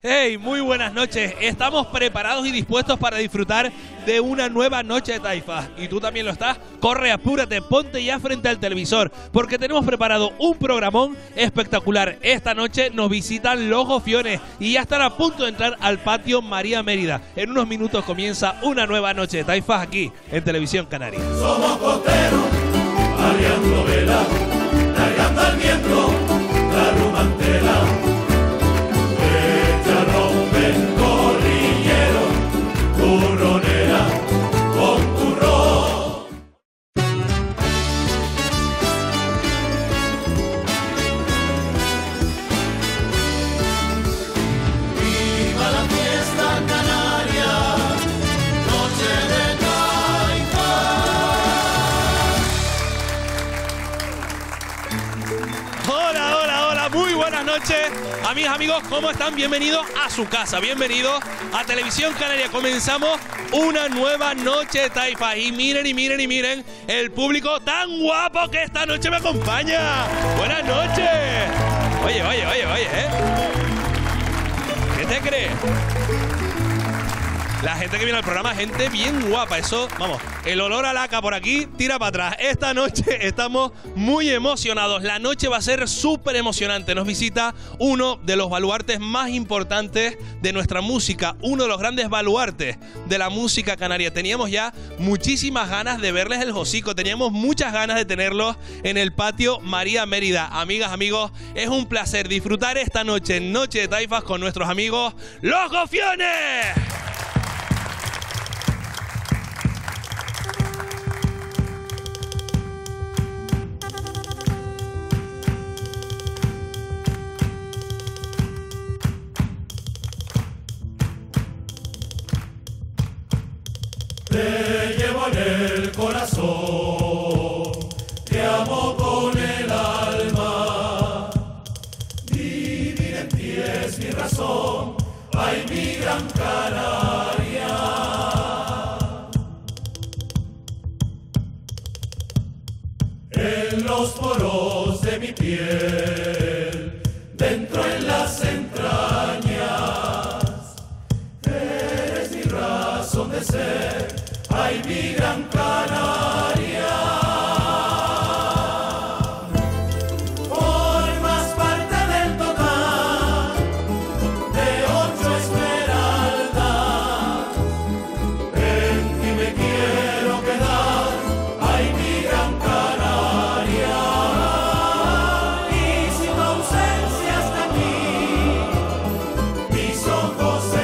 Hey, muy buenas noches. Estamos preparados y dispuestos para disfrutar de una nueva noche de taifas. ¿Y tú también lo estás? Corre, apúrate, ponte ya frente al televisor, porque tenemos preparado un programón espectacular. Esta noche nos visitan los Gofiones y ya están a punto de entrar al Patio María Mérida. En unos minutos comienza una nueva noche de taifas aquí en Televisión Canaria. Somos costeros, arriando vela, largando al viento, la rumantela. Amigas, amigos, ¿cómo están? Bienvenidos a su casa, bienvenidos a Televisión Canaria. Comenzamos una nueva noche de taifas y miren, miren el público tan guapo que esta noche me acompaña. Buenas noches. Oye, ¿qué te crees? La gente que viene al programa, gente bien guapa, eso, vamos, el olor a laca por aquí, tira para atrás. Esta noche estamos muy emocionados, la noche va a ser súper emocionante. Nos visita uno de los baluartes más importantes de nuestra música, uno de los grandes baluartes de la música canaria. Teníamos ya muchísimas ganas de verles el hocico, teníamos muchas ganas de tenerlos en el Patio María Mérida. Amigas, amigos, es un placer disfrutar esta noche, Noche de Taifas, con nuestros amigos Los Gofiones. Te llevo en el corazón, te amo con el alma. Vivir en ti es mi razón, ay mi Gran Canaria. En los poros de mi piel, dentro en las entrañas, eres mi razón de ser. ¡Ay, mi Gran Canaria! Formas parte del total de 8 esmeraldas. En ti me quiero quedar, ¡ay, mi Gran Canaria! Y si tu ausencia está aquí, mis ojos se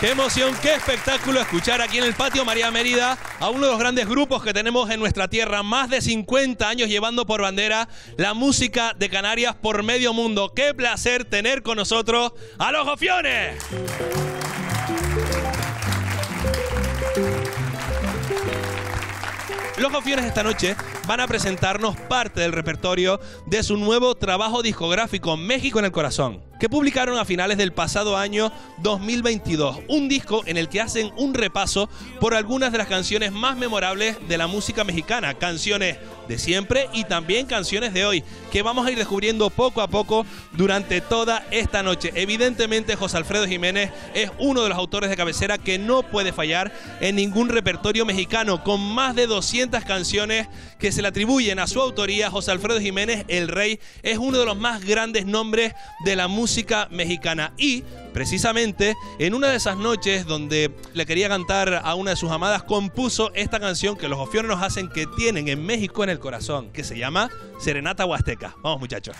Qué emoción, qué espectáculo escuchar aquí en el Patio María Mérida a uno de los grandes grupos que tenemos en nuestra tierra, más de 50 años llevando por bandera la música de Canarias por medio mundo. Qué placer tener con nosotros a Los Gofiones. Los Gofiones esta noche van a presentarnos parte del repertorio de su nuevo trabajo discográfico México en el Corazón, que publicaron a finales del pasado año 2022, un disco en el que hacen un repaso por algunas de las canciones más memorables de la música mexicana, canciones de siempre y también canciones de hoy, que vamos a ir descubriendo poco a poco durante toda esta noche. Evidentemente, José Alfredo Jiménez es uno de los autores de cabecera que no puede fallar en ningún repertorio mexicano, con más de 200 canciones que se le atribuyen a su autoría. José Alfredo Jiménez, el Rey, es uno de los más grandes nombres de la música mexicana y, precisamente, en una de esas noches donde le quería cantar a una de sus amadas, compuso esta canción que los Gofiones nos hacen, que tienen en México en el Corazón, que se llama Serenata Huasteca. Vamos, muchachos.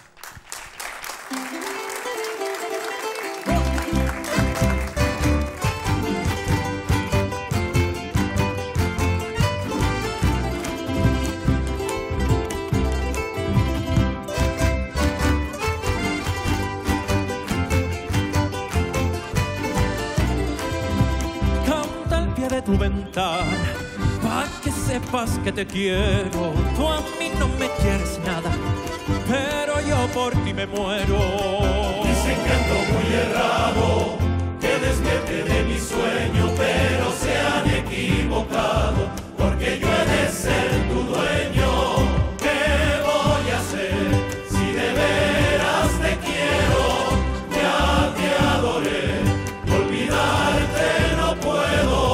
Tu ventana, pa' que sepas que te quiero. Tú a mí no me quieres nada, pero yo por ti me muero. Dicen que ando muy errado, que despierte de mi sueño, pero se han equivocado, porque yo he de ser tu dueño. ¿Qué voy a hacer si de veras te quiero? Ya te adoré, olvidarte no puedo.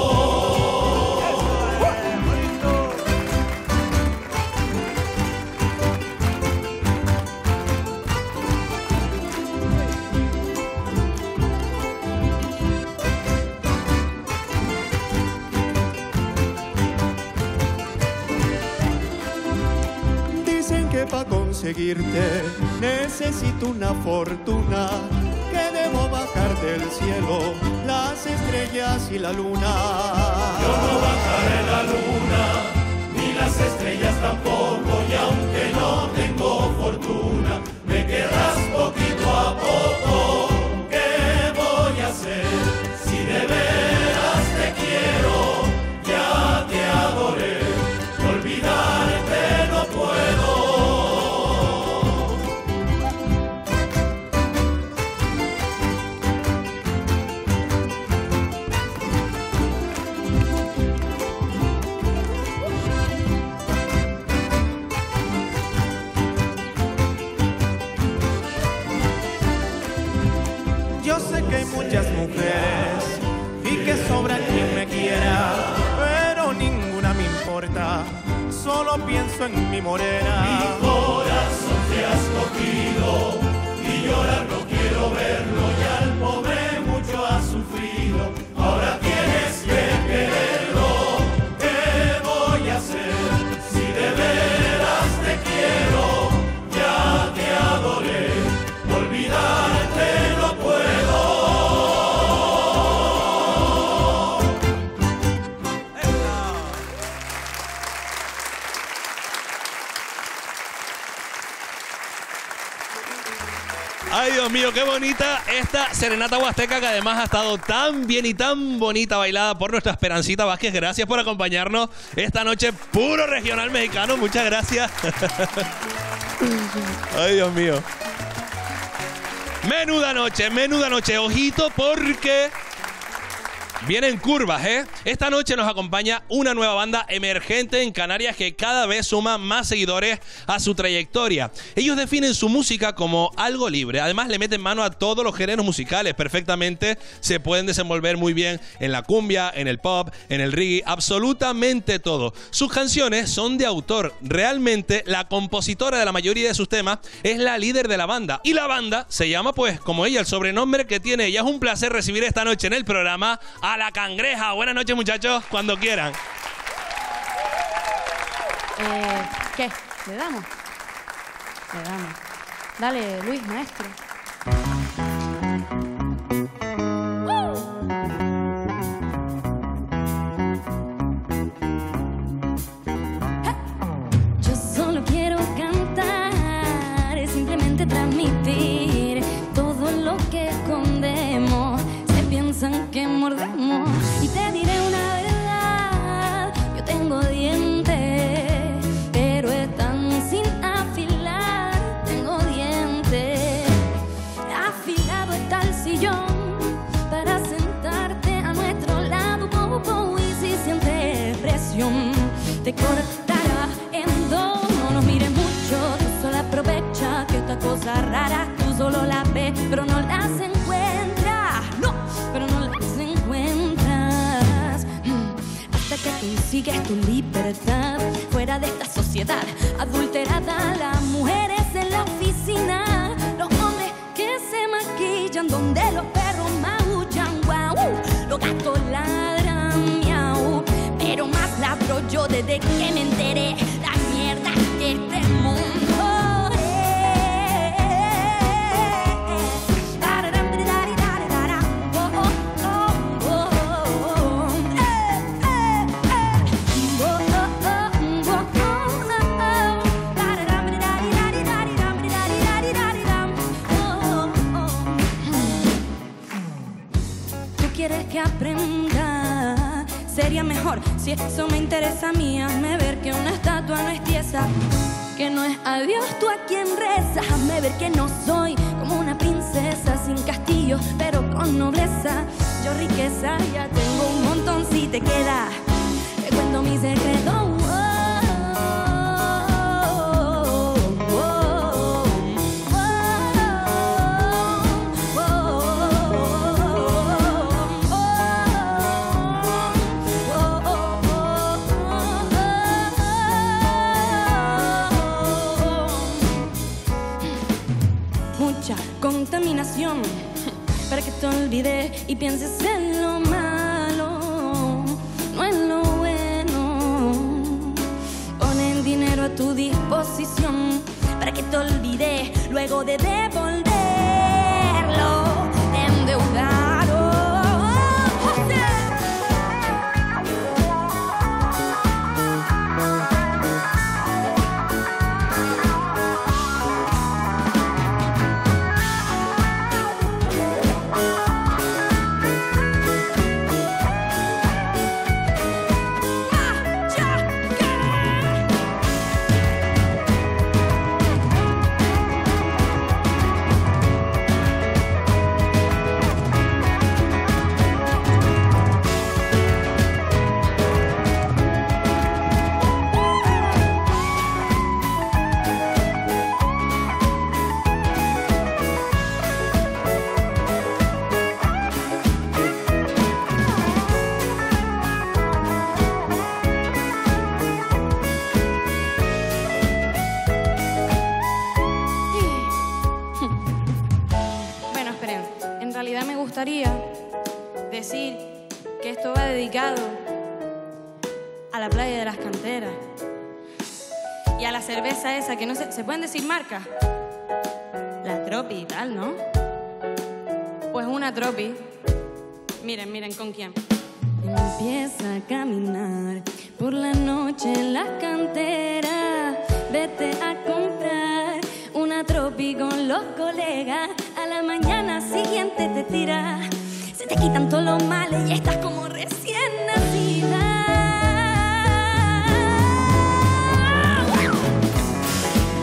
Para conseguirte necesito una fortuna, que debo bajar del cielo las estrellas y la luna. Yo no bajaré la luna, ni las estrellas tampoco, y aunque no tengo fortuna, me querrás poquito a poco. ¿Qué voy a hacer si de veras te quiero? Ya te adoré, olvidarte no puedo. Muchas mujeres y que sobra quien me quiera, pero ninguna me importa, solo pienso en mi morena. Mi corazón te has cogido y llorar no quiero verlo, y al pobre mucho ha sufrido, ahora tienes que quererlo. ¿Qué voy a hacer si de veras te quiero? Ya te adoré, olvidarte no puedo. Ay, Dios mío, qué bonita esta Serenata Huasteca, que además ha estado tan bien y tan bonita bailada por nuestra Esperancita Vázquez. Gracias por acompañarnos esta noche, puro regional mexicano. Muchas gracias. Ay, Dios mío. Menuda noche, menuda noche. Ojito porque vienen curvas, ¿eh? Esta noche nos acompaña una nueva banda emergente en Canarias que cada vez suma más seguidores a su trayectoria. Ellos definen su música como algo libre. Además, le meten mano a todos los géneros musicales perfectamente. Se pueden desenvolver muy bien en la cumbia, en el pop, en el reggae, absolutamente todo. Sus canciones son de autor. Realmente, la compositora de la mayoría de sus temas es la líder de la banda. Y la banda se llama, pues, como ella, el sobrenombre que tiene ella. Es un placer recibir esta noche en el programa a La Cangreja. Buenas noches, muchachos, cuando quieran. ¿Qué? ¿Le damos? Le damos. Dale, Luis, maestro. te cortará en dos. No nos mires mucho, tú solo aprovecha que esta cosa rara tú solo la ves, pero no las encuentras. No, pero no las encuentras hasta que consigues tu libertad fuera de esta sociedad adulterada. Las mujeres en la oficina, los hombres que se maquillan donde los perros maullan, guau, los gatos ladran, miau. Pero más ladro yo desde que me enteré la mierda que este mundo es. Tú quieres que aprenda. Sería mejor, si eso me interesa a mí, hazme ver que una estatua no es pieza, que no es a Dios tú a quien rezas. Hazme ver que no soy como una princesa sin castillo, pero con nobleza. Yo riqueza ya tengo un montón, si te queda, te cuento mi secreto. Contaminación, para que te olvides y pienses en lo malo, no en lo bueno. Ponen dinero a tu disposición para que te olvides luego de devolverlo, de endeudar. Decir que esto va dedicado a la playa de las Canteras y a la cerveza esa que no sé, ¿se pueden decir marcas? La Tropi y tal, ¿no? Pues una Tropi, miren, miren con quién. Empieza a caminar por la noche en las Canteras, vete a comprar una Tropi con los colegas. A la mañana siguiente te tiras, se te quitan todos los males y estás como recién nacida.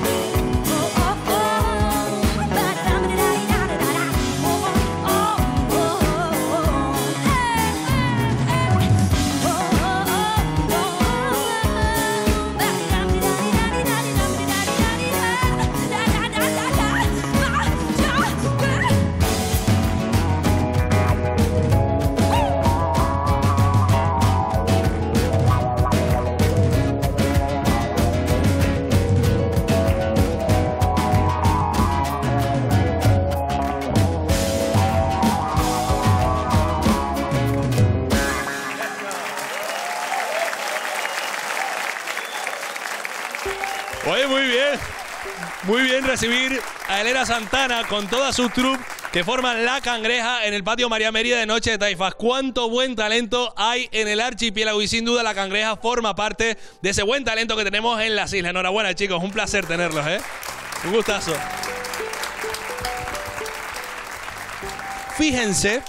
Oh, oh, muy bien recibir a Elena Santana con toda su troupe que forman La Cangreja en el Patio María Mérida de Noche de Taifas. Cuánto buen talento hay en el archipiélago y sin duda La Cangreja forma parte de ese buen talento que tenemos en las islas. Enhorabuena, chicos, un placer tenerlos, ¿eh? Un gustazo. Fíjense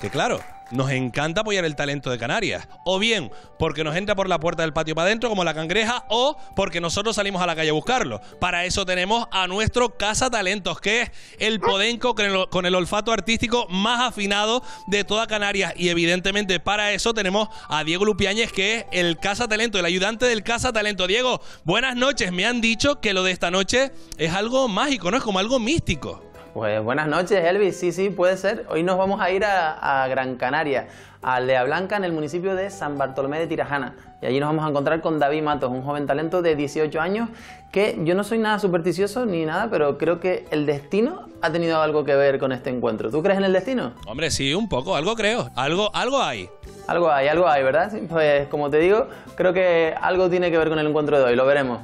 que claro, nos encanta apoyar el talento de Canarias. O bien porque nos entra por la puerta del patio para adentro, como La Cangreja, o porque nosotros salimos a la calle a buscarlo. Para eso tenemos a nuestro cazatalentos, que es el podenco con el olfato artístico más afinado de toda Canarias. Y evidentemente para eso tenemos a Diego Lupiáñez, que es el cazatalento, el ayudante del cazatalento. Diego, buenas noches. Me han dicho que lo de esta noche es algo mágico, ¿no? Es como algo místico. Pues buenas noches, Elvis. Sí, sí, puede ser. Hoy nos vamos a ir a Gran Canaria, a Aldea Blanca, en el municipio de San Bartolomé de Tirajana. Y allí nos vamos a encontrar con David Matos, un joven talento de 18 años, que yo no soy nada supersticioso ni nada, pero creo que el destino ha tenido algo que ver con este encuentro. ¿Tú crees en el destino? Hombre, sí, un poco. Algo creo. Algo hay. Algo hay, ¿verdad? Pues como te digo, creo que algo tiene que ver con el encuentro de hoy. Lo veremos.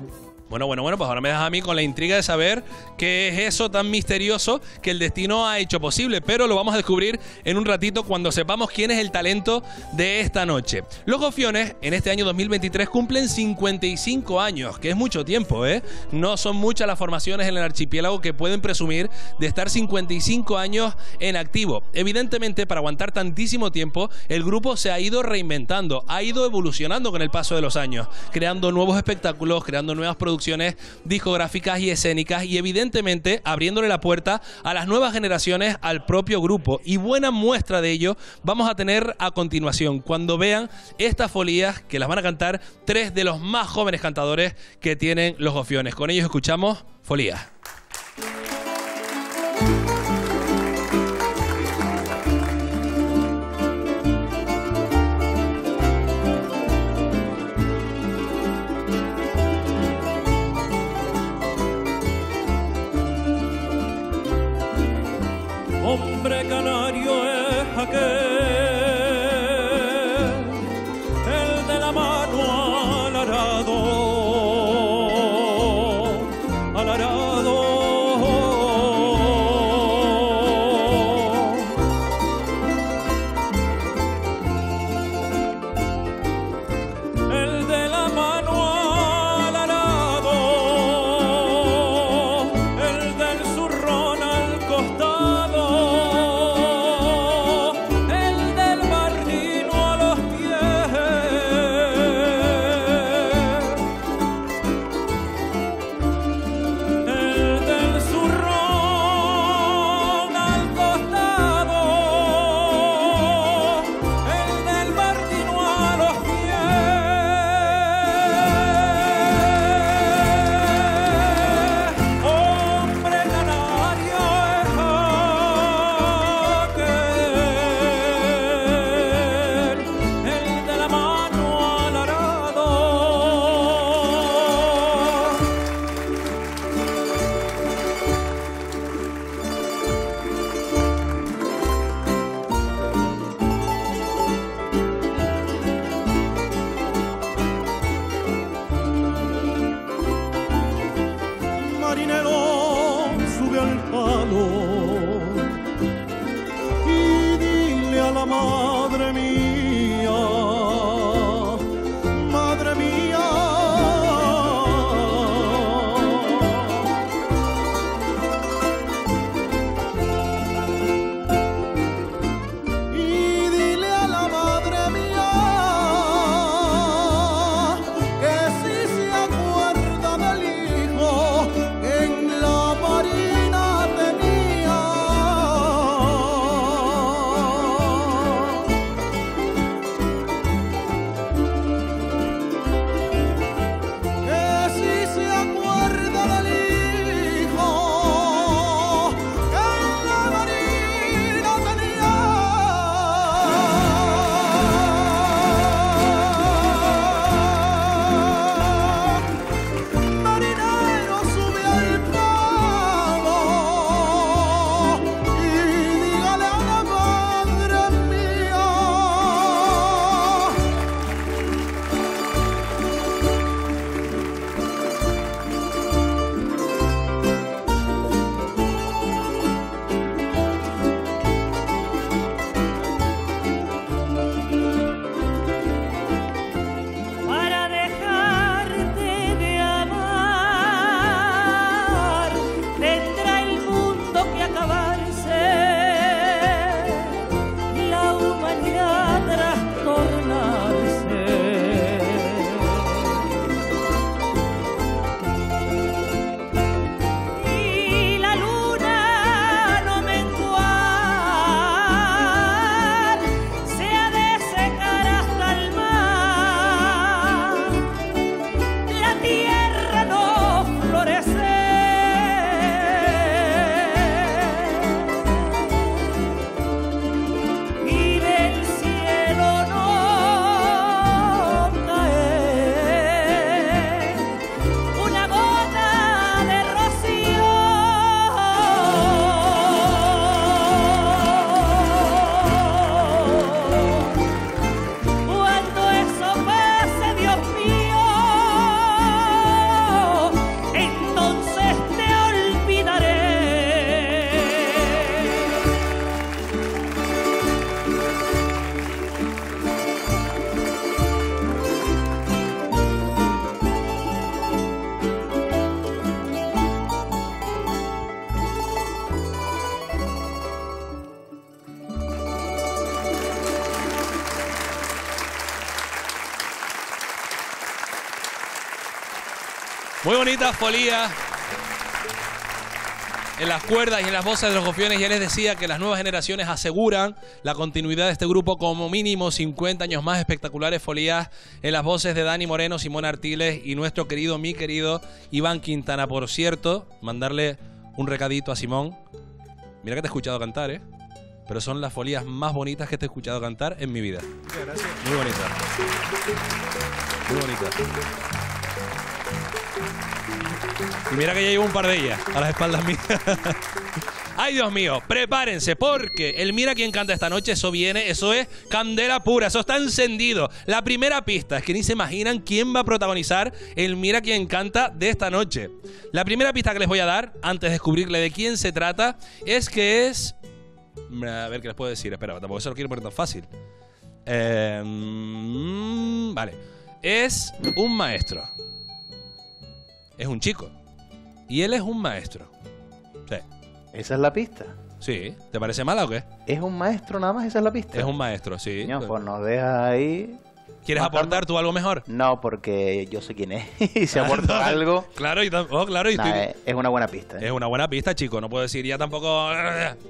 Bueno, pues ahora me dejas a mí con la intriga de saber qué es eso tan misterioso que el destino ha hecho posible, pero lo vamos a descubrir en un ratito cuando sepamos quién es el talento de esta noche. Los Gofiones en este año 2023 cumplen 55 años, que es mucho tiempo, ¿eh? No son muchas las formaciones en el archipiélago que pueden presumir de estar 55 años en activo. Evidentemente, para aguantar tantísimo tiempo, el grupo se ha ido reinventando, ha ido evolucionando con el paso de los años, creando nuevos espectáculos, creando nuevas producciones discográficas y escénicas, y evidentemente abriéndole la puerta a las nuevas generaciones al propio grupo. Y buena muestra de ello vamos a tener a continuación, cuando vean estas folías que las van a cantar tres de los más jóvenes cantadores que tienen los Gofiones. Con ellos escuchamos Folías. Hombre canario es aquel, el de la mano al arado, el de la mano al arado, el del zurrón al costado. Muy bonitas folías en las cuerdas y en las voces de los Gofiones. Ya les decía que las nuevas generaciones aseguran la continuidad de este grupo, como mínimo 50 años más. Espectaculares folías en las voces de Dani Moreno, Simón Artiles y nuestro querido, mi querido Iván Quintana. Por cierto, mandarle un recadito a Simón. Mira que te he escuchado cantar, ¿eh? Pero son las folías más bonitas que te he escuchado cantar en mi vida. Gracias. Muy bonitas. Muy bonitas. Y mira que ya llevo un par de ellas a las espaldas mías. Ay, Dios mío, prepárense, porque el Mira Quién Canta Esta Noche, eso viene, eso es candela pura, eso está encendido. La primera pista es que ni se imaginan quién va a protagonizar el Mira Quién Canta de esta noche. La primera pista que les voy a dar, antes de descubrirle de quién se trata, es que es... A ver qué les puedo decir, espera, tampoco se lo quiero poner tan fácil. Vale, es un maestro. Es un chico. Y él es un maestro. Sí. ¿Esa es la pista? Sí. ¿Te parece mala o qué? ¿Es un maestro nada más? ¿Esa es la pista? Es un maestro, sí. No, pues nos deja ahí... ¿Quieres aportar tú algo mejor? No, porque yo sé quién es. Y si aporto algo... Claro, es una buena pista. Es una buena pista, chico. No puedo decir ya tampoco...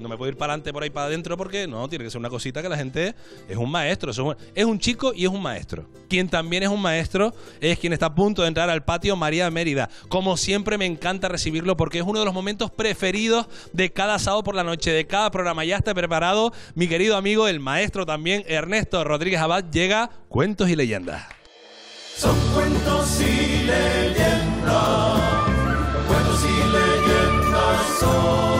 No me puedo ir para adelante, por ahí, para adentro, porque no, tiene que ser una cosita que la gente... Es un maestro. Es un chico y es un maestro. Quien también es un maestro es quien está a punto de entrar al patio María Mérida. Como siempre, me encanta recibirlo porque es uno de los momentos preferidos de cada sábado por la noche, de cada programa. Ya está preparado mi querido amigo, el maestro también, Ernesto Rodríguez Abad. Llega Cuentos y Leyendas. Son cuentos y leyendas, cuentos y leyendas son.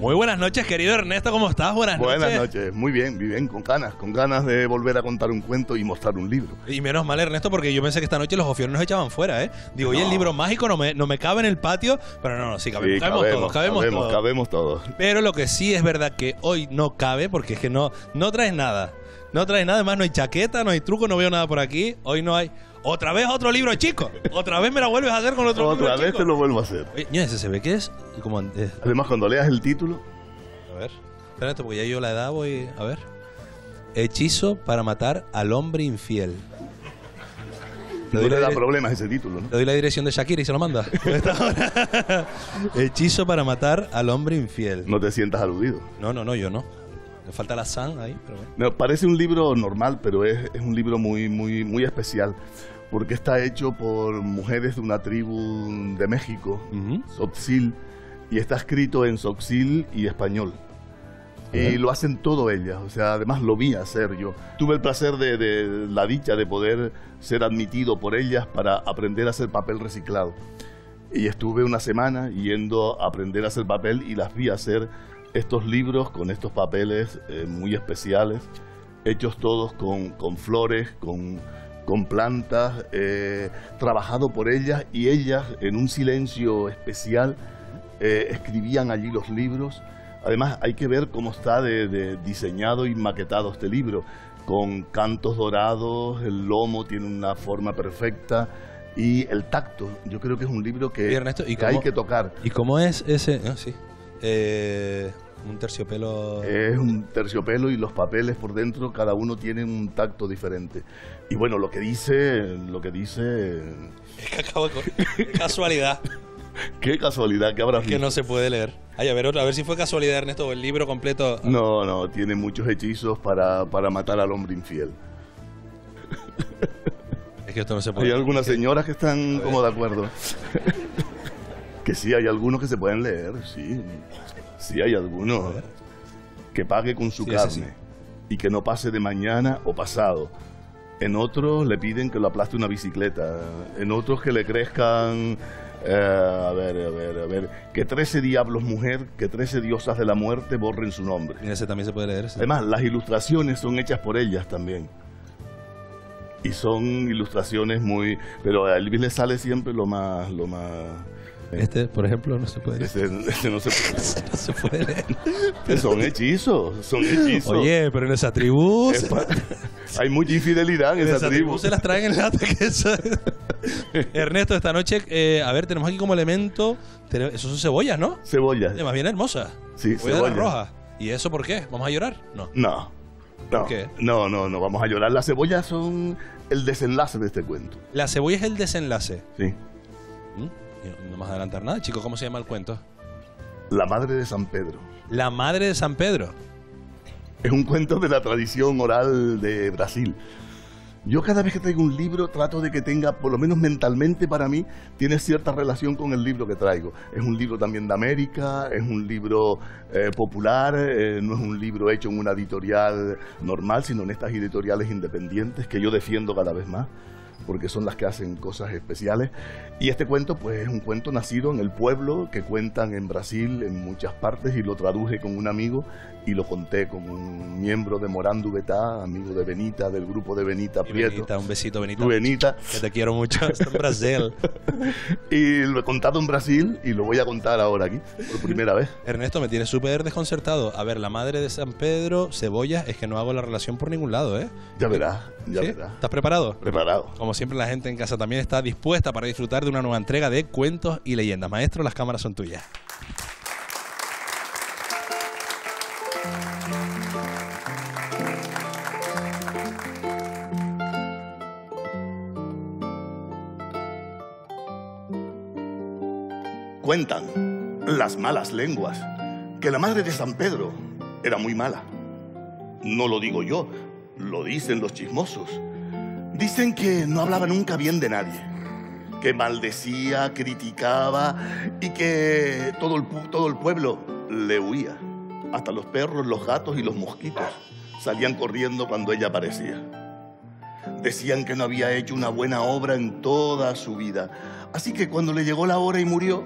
Muy buenas noches, querido Ernesto, ¿cómo estás? Buenas noches, muy bien, con ganas de volver a contar un cuento y mostrar un libro. Y menos mal, Ernesto, porque yo pensé que esta noche los Gofiones nos echaban fuera, ¿eh? Digo, no. Oye, el libro mágico no me cabe en el patio, pero no, sí, cabemos todos. Pero lo que sí es verdad que hoy no cabe, porque es que no traes nada. No traes nada, además no hay chaqueta, no hay truco, no veo nada por aquí. Hoy no hay... ¡Otra vez otro libro, chico! ¡Otra vez me la vuelves a hacer con otro libro, chico! ¡Otra vez te lo vuelvo a hacer! Oye, ese se ve que es... Como antes. Además, cuando leas el título... A ver, espérate, porque ya yo la edad voy... A ver... Hechizo para matar al hombre infiel. No le da problemas ese título, ¿no? Le doy la dirección de Shakira y se lo manda. Hechizo para matar al hombre infiel. No te sientas aludido. No, yo no. Le falta la san ahí. Pero... No, parece un libro normal, pero es un libro muy especial, porque está hecho por mujeres de una tribu de México, Tzotzil, y está escrito en tzotzil y español. Y lo hacen todo ellas, o sea, además lo vi hacer yo. Tuve el placer de la dicha de poder ser admitido por ellas para aprender a hacer papel reciclado. Y estuve una semana yendo a aprender a hacer papel y las vi hacer estos libros con estos papeles muy especiales, hechos todos con flores, con plantas, trabajado por ellas, y ellas en un silencio especial escribían allí los libros. Además, hay que ver cómo está de diseñado y maquetado este libro, con cantos dorados, el lomo tiene una forma perfecta y el tacto. Yo creo que es un libro que, hay que tocar. ¿Y cómo es ese? Ah, sí. Un terciopelo. Es un terciopelo y los papeles por dentro, cada uno tiene un tacto diferente. Y bueno, lo que dice... Es que acabo con... Casualidad. Qué casualidad que habrá. Es que no se puede leer. Ay, a ver si fue casualidad, Ernesto, el libro completo. No, tiene muchos hechizos para matar al hombre infiel. Es que esto no se puede. Hay algunas señoras que están como de acuerdo. Que sí, hay algunos que se pueden leer, sí. Sí, hay algunos. Que pague con su carne, sí. Y que no pase de mañana o pasado. En otros le piden que lo aplaste una bicicleta. En otros que le crezcan... A ver. Que 13 diablos mujer, que 13 diosas de la muerte borren su nombre. Y ese también se puede leer. ¿Sí? Además, las ilustraciones son hechas por ellas también. Y son ilustraciones muy... Pero a Elvis le sale siempre lo más... Este, por ejemplo, no se puede leer. Este no se puede leer. No se puede leer. Son hechizos. Oye, pero en esa tribu... Hay mucha infidelidad en esa tribu. Se las traen en lata. Ernesto, esta noche, a ver, tenemos aquí como elemento... Esos son cebollas, ¿no? Cebollas. Más bien hermosas. Sí, cebollas rojas. ¿Y eso por qué? ¿Vamos a llorar? No. No, no, no, no vamos a llorar. Las cebollas son el desenlace de este cuento. ¿La cebolla es el desenlace? Sí. ¿Mm? No vamos a adelantar nada, chicos. ¿Cómo se llama el cuento? La madre de San Pedro. ¿La madre de San Pedro? Es un cuento de la tradición oral de Brasil. Yo cada vez que traigo un libro trato de que tenga, por lo menos mentalmente para mí, tiene cierta relación con el libro que traigo. Es un libro también de América, es un libro popular, no es un libro hecho en una editorial normal, sino en estas editoriales independientes que yo defiendo cada vez más, porque son las que hacen cosas especiales. Y este cuento, pues, es un cuento nacido en el pueblo, que cuentan en Brasil, en muchas partes, y lo traduje con un amigo, y lo conté con un miembro de Morando Betá, amigo de Benita, del grupo de Benita Prieto. Benita, un besito, Benita. Benita. Que te quiero mucho, está en Brasil. Y lo he contado en Brasil, y lo voy a contar ahora aquí, por primera vez. Ernesto, me tiene súper desconcertado. A ver, la madre de San Pedro, cebollas, es que no hago la relación por ningún lado, ¿eh? Ya verás, ya verás. ¿Estás preparado? Preparado. Como siempre, la gente en casa también está dispuesta para disfrutar de una nueva entrega de Cuentos y Leyendas. Maestro, las cámaras son tuyas. Cuentan las malas lenguas que la madre de San Pedro era muy mala. No lo digo yo, lo dicen los chismosos. Dicen que no hablaba nunca bien de nadie, que maldecía, criticaba y que todo el pueblo le huía. Hasta los perros, los gatos y los mosquitos salían corriendo cuando ella aparecía. Decían que no había hecho una buena obra en toda su vida. Así que cuando le llegó la hora y murió,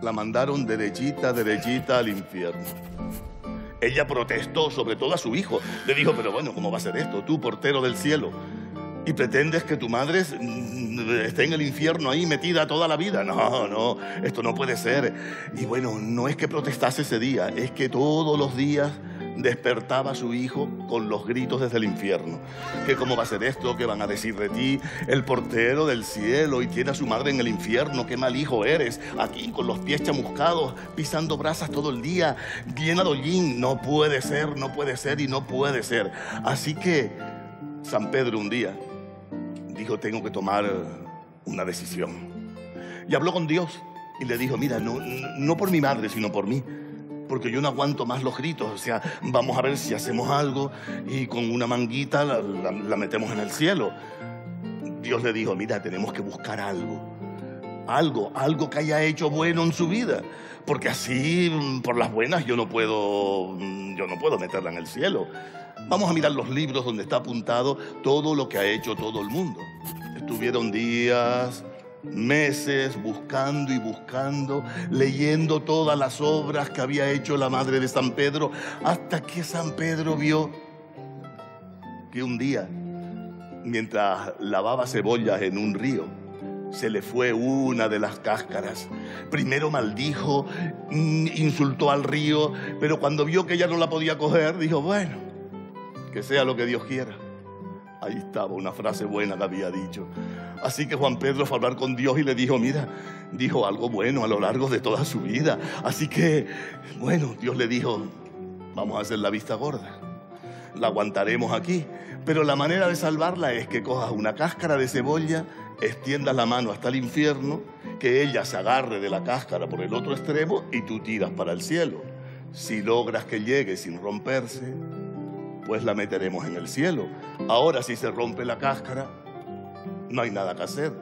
la mandaron derechita, derechita al infierno. Ella protestó, sobre todo a su hijo. Le dijo, pero bueno, ¿cómo va a ser esto? Tú, portero del cielo, ¿y pretendes que tu madre esté en el infierno ahí metida toda la vida? No, no, esto no puede ser. Y bueno, no es que protestase ese día, es que todos los días despertaba a su hijo con los gritos desde el infierno. Que cómo va a ser esto, qué van a decir de ti, el portero del cielo y tiene a su madre en el infierno, qué mal hijo eres, aquí con los pies chamuscados, pisando brasas todo el día, bien a dollín, no puede ser, no puede ser y no puede ser. Así que San Pedro un día dijo, tengo que tomar una decisión. Y habló con Dios y le dijo, mira, no por mi madre, sino por mí, porque yo no aguanto más los gritos. O sea, vamos a ver si hacemos algo y con una manguita la metemos en el cielo. Dios le dijo, mira, tenemos que buscar algo que haya hecho bueno en su vida, porque así, por las buenas, yo no puedo meterla en el cielo. Vamos a mirar los libros donde está apuntado todo lo que ha hecho todo el mundo. Estuvieron días, meses, buscando y buscando, leyendo todas las obras que había hecho la madre de San Pedro, hasta que San Pedro vio que un día, mientras lavaba cebollas en un río, se le fue una de las cáscaras. Primero maldijo, insultó al río, pero cuando vio que ya no la podía coger, dijo, bueno, que sea lo que Dios quiera. Ahí estaba una frase buena que había dicho. Así que Juan Pedro fue a hablar con Dios y le dijo, mira, dijo algo bueno a lo largo de toda su vida. Así que, bueno, Dios le dijo, vamos a hacer la vista gorda. La aguantaremos aquí, pero la manera de salvarla es que cojas una cáscara de cebolla, extiendas la mano hasta el infierno, que ella se agarre de la cáscara por el otro extremo y tú tiras para el cielo. Si logras que llegue sin romperse, pues la meteremos en el cielo. Ahora, si se rompe la cáscara, no hay nada que hacer.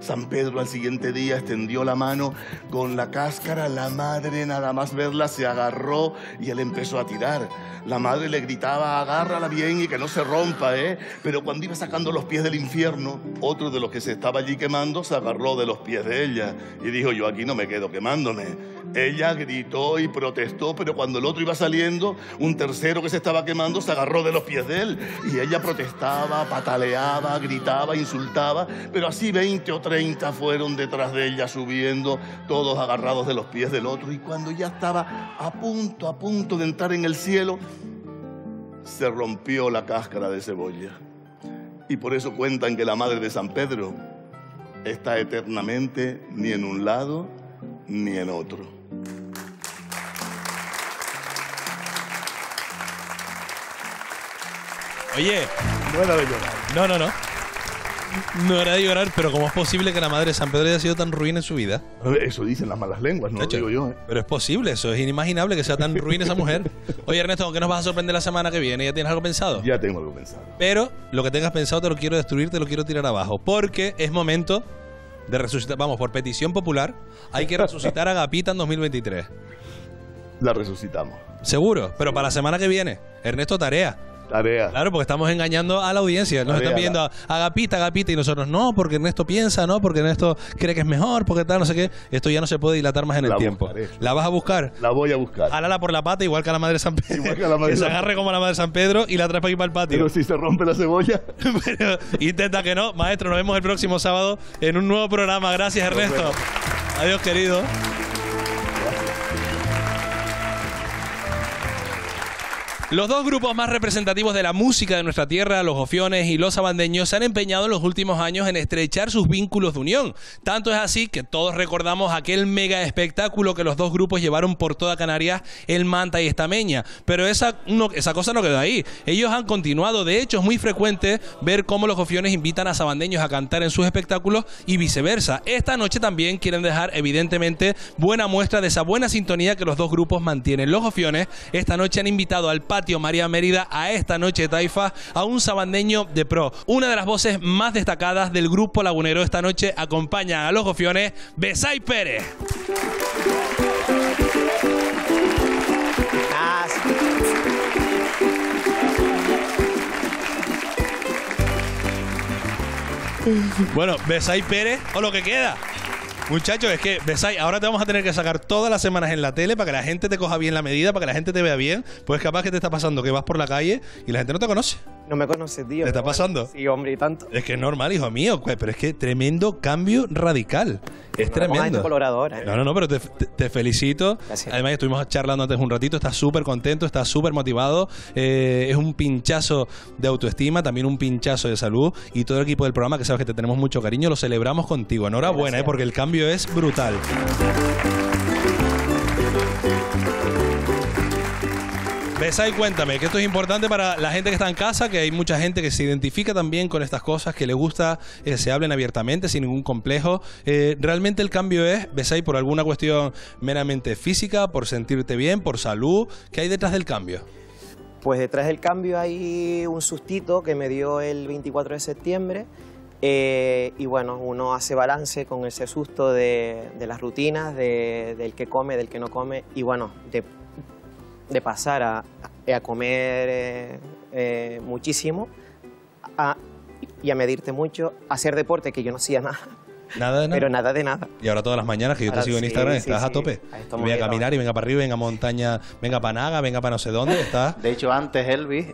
San Pedro al siguiente día extendió la mano con la cáscara. La madre, nada más verla, se agarró y él empezó a tirar. La madre le gritaba, agárrala bien y que no se rompa, ¿eh? Pero cuando iba sacando los pies del infierno, otro de los que se estaba allí quemando se agarró de los pies de ella y dijo, yo aquí no me quedo quemándome. Ella gritó y protestó, pero cuando el otro iba saliendo, un tercero que se estaba quemando se agarró de los pies de él y ella protestaba, pataleaba, gritaba, insultaba, pero así 20 o 30 fueron detrás de ella subiendo, todos agarrados de los pies del otro, y cuando ya estaba a punto de entrar en el cielo, se rompió la cáscara de cebolla. Y por eso cuentan que la madre de San Pedro está eternamente ni en un lado ni en otro. Oye. No era de llorar. No, no, no. No era de llorar, pero ¿cómo es posible que la madre de San Pedro haya sido tan ruin en su vida? Eso dicen las malas lenguas, no lo digo yo, ¿eh? Pero es posible, eso es inimaginable que sea tan ruin esa mujer. Oye, Ernesto, ¿con qué nos vas a sorprender la semana que viene? ¿Ya tienes algo pensado? Ya tengo algo pensado. Pero lo que tengas pensado te lo quiero destruir, te lo quiero tirar abajo. Porque es momento de resucitar. Vamos, por petición popular, hay que resucitar a Agapita en 2023. La resucitamos. ¿Seguro? Pero para la semana que viene. Ernesto, tarea. Tarea. Claro, porque estamos engañando a la audiencia. Nos están pidiendo Agapita, y nosotros no, porque Ernesto piensa, no, porque Ernesto cree que es mejor, porque tal, no sé qué. Esto ya no se puede dilatar más en el tiempo. Buscaré. ¿La vas a buscar? La voy a buscar. Álala por la pata, igual que a la madre de San Pedro. Igual que a la madre. Que se agarre como a la madre de San Pedro y la trae para aquí para el patio. Pero si se rompe la cebolla. Pero intenta que no. Maestro, nos vemos el próximo sábado en un nuevo programa. Gracias, Ernesto. Adiós, querido. Los dos grupos más representativos de la música de nuestra tierra, los Gofiones y los Sabandeños, se han empeñado en los últimos años en estrechar sus vínculos de unión. Tanto es así que todos recordamos aquel mega espectáculo que los dos grupos llevaron por toda Canarias, el Manta y Estameña. Pero esa cosa no quedó ahí. Ellos han continuado. De hecho, es muy frecuente ver cómo los Gofiones invitan a Sabandeños a cantar en sus espectáculos y viceversa. Esta noche también quieren dejar, evidentemente, buena muestra de esa buena sintonía que los dos grupos mantienen. Los Gofiones esta noche han invitado al Patio María Mérida a esta noche de Taifas a un sabandeño de pro. Una de las voces más destacadas del grupo lagunero esta noche acompaña a los Gofiones, Besay Pérez. Bueno, Besay Pérez, o lo que queda. Muchachos, es que, Besay, ahora te vamos a tener que sacar todas las semanas en la tele para que la gente te coja bien la medida, para que la gente te vea bien. Pues capaz que te está pasando que vas por la calle y la gente no te conoce. No me conoces, tío. ¿Te está pasando? Bueno, sí, hombre, y tanto. Es que es normal, hijo mío, pero es que tremendo cambio radical. Es tremendo. No, no, no, pero te felicito. Gracias. Además, estuvimos charlando antes un ratito. Estás súper contento, estás súper motivado. Es un pinchazo de autoestima, también un pinchazo de salud. Y todo el equipo del programa, que sabes que te tenemos mucho cariño, lo celebramos contigo. Enhorabuena, porque el cambio es brutal. Besay, cuéntame, que esto es importante para la gente que está en casa, que hay mucha gente que se identifica también con estas cosas, que le gusta que se hablen abiertamente, sin ningún complejo. ¿Realmente el cambio es, Besay, por alguna cuestión meramente física, por sentirte bien, por salud? ¿Qué hay detrás del cambio? Pues detrás del cambio hay un sustito que me dio el 24 de septiembre. Y bueno, uno hace balance con ese susto de las rutinas, del que come, del que no come, y bueno, de pasar a comer muchísimo y a medirte mucho, a hacer deporte, que yo no hacía nada. Nada de nada. Pero nada de nada. Y ahora todas las mañanas que yo ahora te sigo en Instagram, estás a tope. Voy a caminar y venga para arriba, venga a montaña, venga para Naga, venga para no sé dónde. Estás. De hecho, antes Elvis,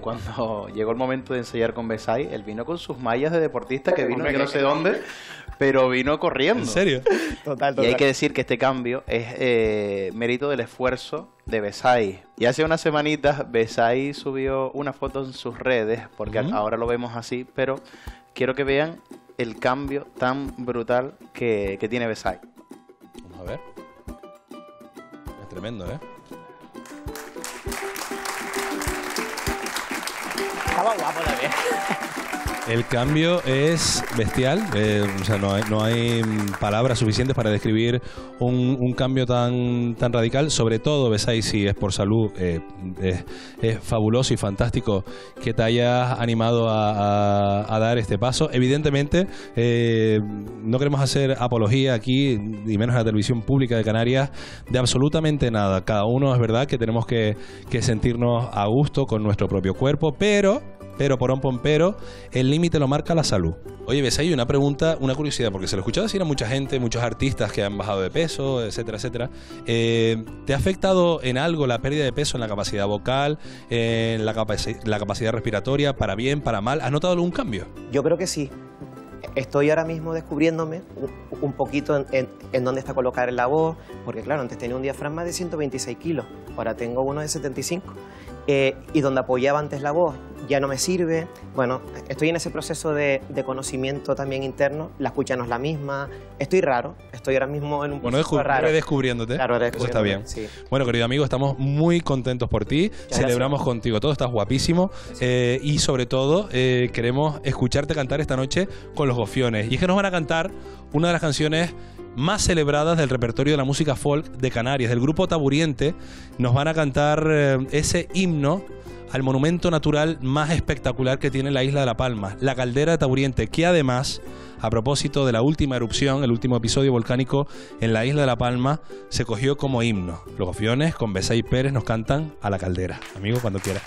cuando llegó el momento de ensayar con Besay, él vino con sus mallas de deportista, que vino de no sé dónde, pero vino corriendo. ¿En serio? Total. Y hay que decir que este cambio es mérito del esfuerzo de Besay. Y hace unas semanitas Besay subió una foto en sus redes, porque ahora lo vemos así, pero quiero que vean el cambio tan brutal que tiene Besay. Vamos a ver. Es tremendo, ¿eh? Estaba guapo la vez. El cambio es bestial, o sea, no hay palabras suficientes para describir un cambio tan radical. Sobre todo, Besay, si es por salud, es fabuloso y fantástico que te hayas animado a dar este paso. Evidentemente, no queremos hacer apología aquí, y menos en la televisión pública de Canarias, de absolutamente nada. Cada uno, es verdad que tenemos que sentirnos a gusto con nuestro propio cuerpo, pero por un pompero, el límite lo marca la salud. Oye, Besay, una pregunta, una curiosidad, porque se lo he escuchado decir a mucha gente, muchos artistas que han bajado de peso, etcétera, etcétera. ¿Te ha afectado en algo la pérdida de peso en la capacidad vocal, en la capacidad respiratoria, para bien, para mal? ¿Has notado algún cambio? Yo creo que sí. Estoy ahora mismo descubriéndome un poquito en dónde está colocar la voz, porque claro, antes tenía un diafragma de 126 kilos, ahora tengo uno de 75, y donde apoyaba antes la voz ya no me sirve. Bueno, estoy en ese proceso de conocimiento también interno, la escucha no es la misma, estoy raro, estoy ahora mismo en un proceso raro. Redescubriéndote. Claro, redescubriéndote. Eso está bien. Sí. Bueno, querido amigo, estamos muy contentos por ti, muchas celebramos gracias. Contigo todo, estás guapísimo y sobre todo queremos escucharte cantar esta noche con Los Gofiones. Y es que nos van a cantar una de las canciones más celebradas del repertorio de la música folk de Canarias, del grupo Taburiente. Nos van a cantar ese himno al monumento natural más espectacular que tiene la isla de La Palma, la Caldera de Taburiente, que además, a propósito de la última erupción, el último episodio volcánico en la isla de La Palma, se cogió como himno. Los Gofiones con Besay Pérez nos cantan a la Caldera. Amigo, cuando quieras.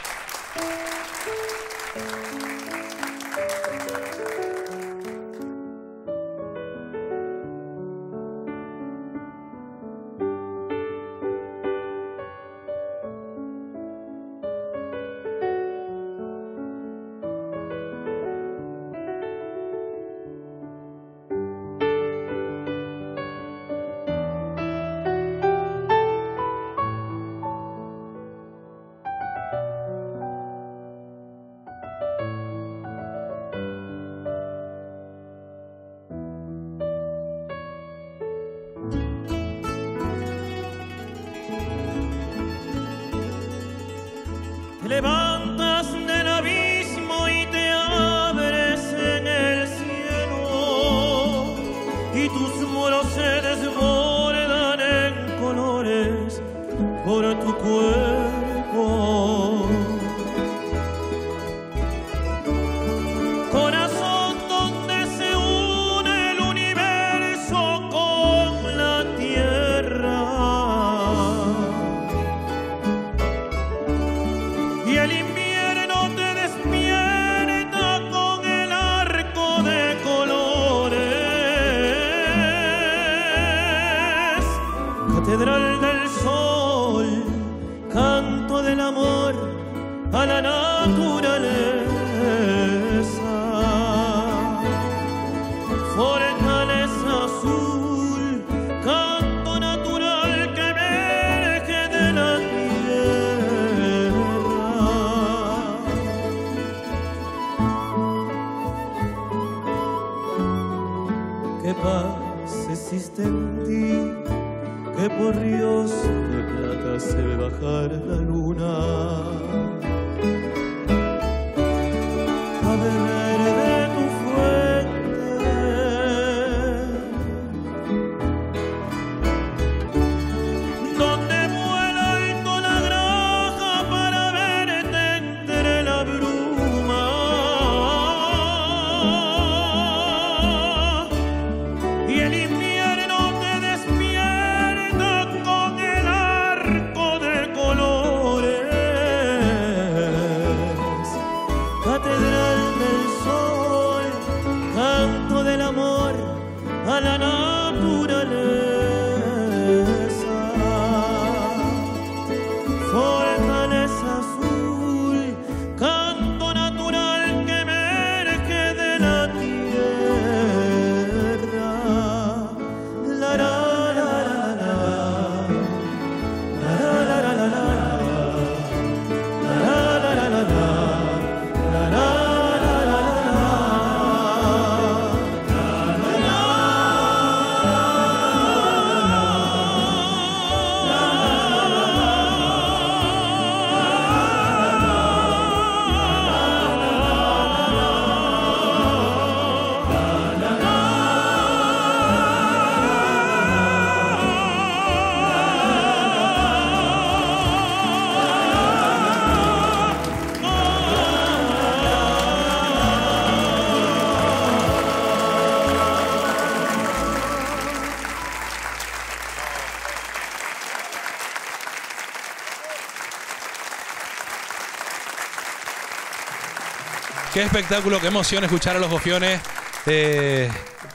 Qué espectáculo, qué emoción escuchar a Los Gofiones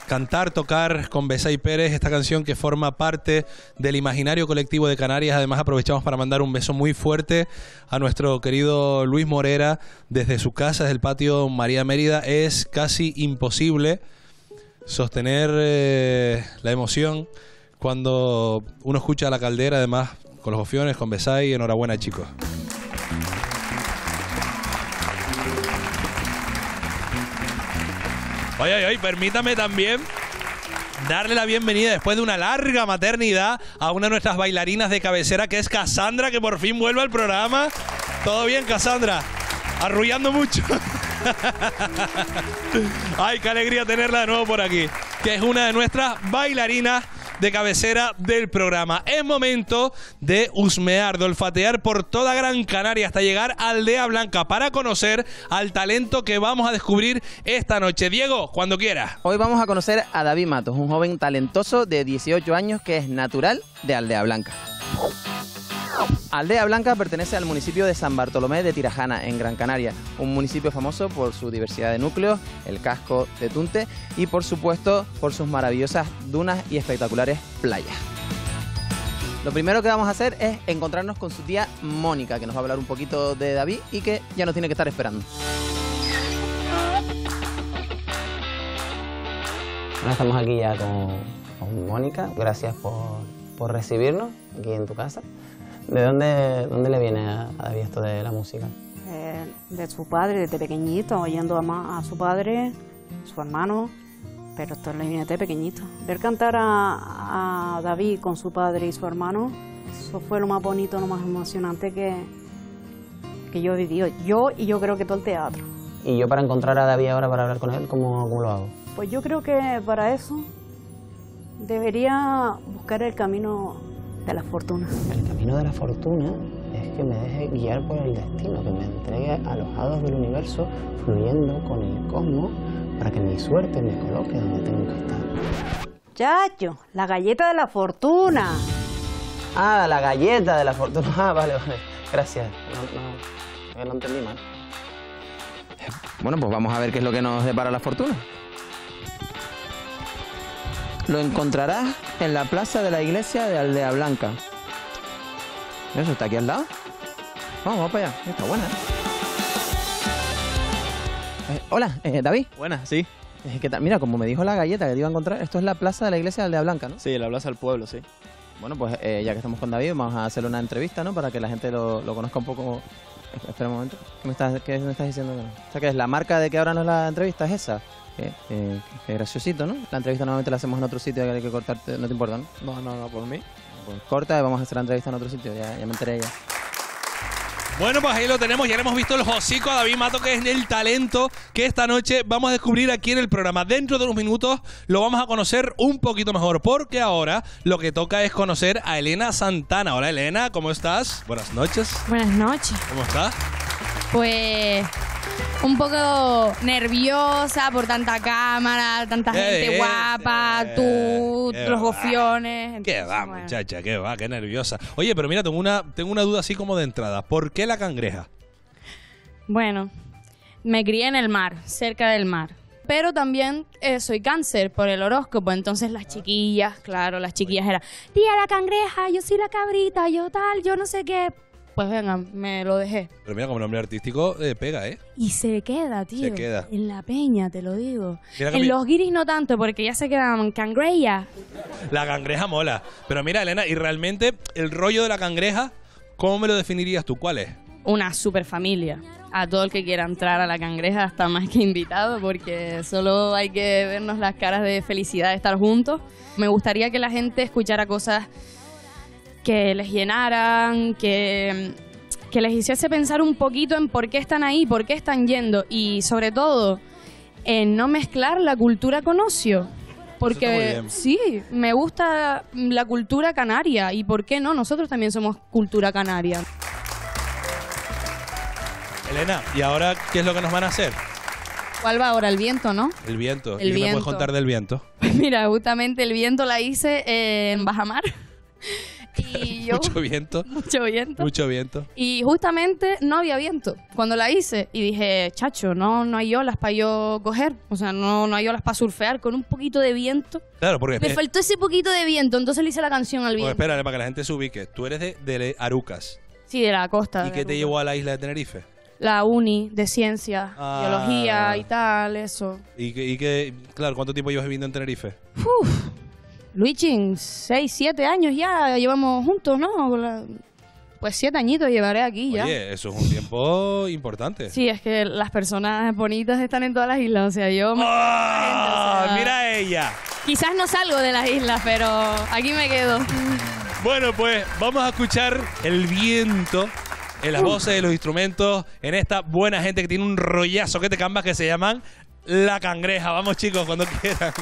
cantar, tocar con Besay Pérez esta canción que forma parte del imaginario colectivo de Canarias. Además, aprovechamos para mandar un beso muy fuerte a nuestro querido Luis Morera desde su casa, desde el patio María Mérida. Es casi imposible sostener la emoción cuando uno escucha a La Caldera, además con Los Gofiones, con Besay. Enhorabuena, chicos. Oye, oye, permítame también darle la bienvenida después de una larga maternidad a una de nuestras bailarinas de cabecera, que es Cassandra, que por fin vuelve al programa. ¿Todo bien, Cassandra? Arrullando mucho. Ay, qué alegría tenerla de nuevo por aquí, que es una de nuestras bailarinas de cabecera del programa. Es momento de husmear, de olfatear por toda Gran Canaria hasta llegar a Aldea Blanca para conocer al talento que vamos a descubrir esta noche. Diego, cuando quieras. Hoy vamos a conocer a David Matos, un joven talentoso de 18 años que es natural de Aldea Blanca. Aldea Blanca pertenece al municipio de San Bartolomé de Tirajana, en Gran Canaria, un municipio famoso por su diversidad de núcleos, el casco de Tunte y, por supuesto, por sus maravillosas dunas y espectaculares playas. Lo primero que vamos a hacer es encontrarnos con su tía Mónica, que nos va a hablar un poquito de David y que ya nos tiene que estar esperando. Bueno, estamos aquí ya con Mónica. Gracias por recibirnos aquí en tu casa. ¿De dónde le viene a David esto de la música? De su padre, desde pequeñito, oyendo a su padre, su hermano, pero esto le viene desde pequeñito. Ver cantar a David con su padre y su hermano, eso fue lo más bonito, lo más emocionante que yo he vivido. Yo creo que todo el teatro. ¿Y yo para encontrar a David ahora, para hablar con él, cómo lo hago? Pues yo creo que para eso debería buscar el camino de la fortuna. El camino de la fortuna es que me deje guiar por el destino, que me entregue a los hados del universo, fluyendo con el cosmos, para que mi suerte me coloque donde tengo que estar. Chacho, la galleta de la fortuna. Ah, la galleta de la fortuna. Ah, vale, vale. Gracias. No entendí mal. Bueno, pues vamos a ver qué es lo que nos depara la fortuna. Lo encontrarás en la plaza de la iglesia de Aldea Blanca. Eso, está aquí al lado. Vamos para allá. Está buena, ¿eh? Hola, David. Buena, sí. Mira, como me dijo la galleta que te iba a encontrar, esto es la plaza de la iglesia de Aldea Blanca, ¿no? Sí, la plaza del pueblo, sí. Bueno, pues ya que estamos con David, vamos a hacerle una entrevista, ¿no? Para que la gente lo conozca un poco. Espera un momento. ¿Qué me estás diciendo? O sea, que es la marca de que ahora no es la entrevista, es esa. Qué graciosito, ¿no? La entrevista normalmente la hacemos en otro sitio, que hay que cortarte, no te importa, ¿no? No, por mí. Pues corta y vamos a hacer la entrevista en otro sitio, ya me enteré ya. Bueno, pues ahí lo tenemos, ya le hemos visto el hocico a David Mato, que es el talento que esta noche vamos a descubrir aquí en el programa. Dentro de unos minutos lo vamos a conocer un poquito mejor, porque ahora lo que toca es conocer a Elena Santana. Hola, Elena, ¿cómo estás? Buenas noches. Buenas noches. ¿Cómo estás? Pues un poco nerviosa por tanta cámara, tanta gente guapa, tú, los gofiones. Qué va, muchacha, qué va, qué nerviosa. Oye, pero mira, tengo una duda así como de entrada. ¿Por qué La Cangreja? Bueno, me crié en el mar, cerca del mar. Pero también soy cáncer por el horóscopo, entonces las chiquillas, claro, las chiquillas eran, tía, la cangreja, yo soy la cabrita, yo tal, yo no sé qué. Pues venga, me lo dejé. Pero mira, como nombre artístico pega, ¿eh? Y se queda, tío. Se queda. En la peña, te lo digo. En los guiris no tanto, porque ya se quedan cangrejas. La cangreja mola. Pero mira, Elena, y realmente el rollo de la cangreja, ¿cómo me lo definirías tú? ¿Cuál es? Una super familia. A todo el que quiera entrar a la cangreja está más que invitado, porque solo hay que vernos las caras de felicidad de estar juntos. Me gustaría que la gente escuchara cosas que les llenaran, que les hiciese pensar un poquito en por qué están ahí, por qué están yendo, y sobre todo en no mezclar la cultura con ocio, porque sí, me gusta la cultura canaria y por qué no, nosotros también somos cultura canaria. Elena, ¿y ahora qué es lo que nos van a hacer? ¿Cuál va ahora? El viento, ¿no? El viento. ¿Y qué me puedes contar del viento? Pues mira, justamente el viento la hice en Bajamar. Y yo, mucho viento. Mucho viento. Mucho viento. Y justamente no había viento cuando la hice. Y dije, chacho, no hay olas para yo coger. O sea, no hay olas para surfear con un poquito de viento. Claro, porque me faltó ese poquito de viento, entonces le hice la canción al viento. Pues espérale, para que la gente se ubique. Tú eres de Arucas. Sí, de la costa. ¿Y qué te llevó a la isla de Tenerife? La uni de ciencia, biología y tal, eso. Y que, claro, ¿cuánto tiempo llevas viviendo en Tenerife? Uf. Luigi, 6, 7 años ya llevamos juntos, ¿no? Pues 7 añitos llevaré aquí ya. Oye, eso es un tiempo importante. Sí, es que las personas bonitas están en todas las islas, o sea, yo... ¡Oh! ¡Mira ella! Quizás no salgo de las islas, pero aquí me quedo. Bueno, pues vamos a escuchar el viento en las voces y los instrumentos en esta buena gente que tiene un rollazo que te cambas que se llaman La Cangreja. Vamos, chicos, cuando quieran.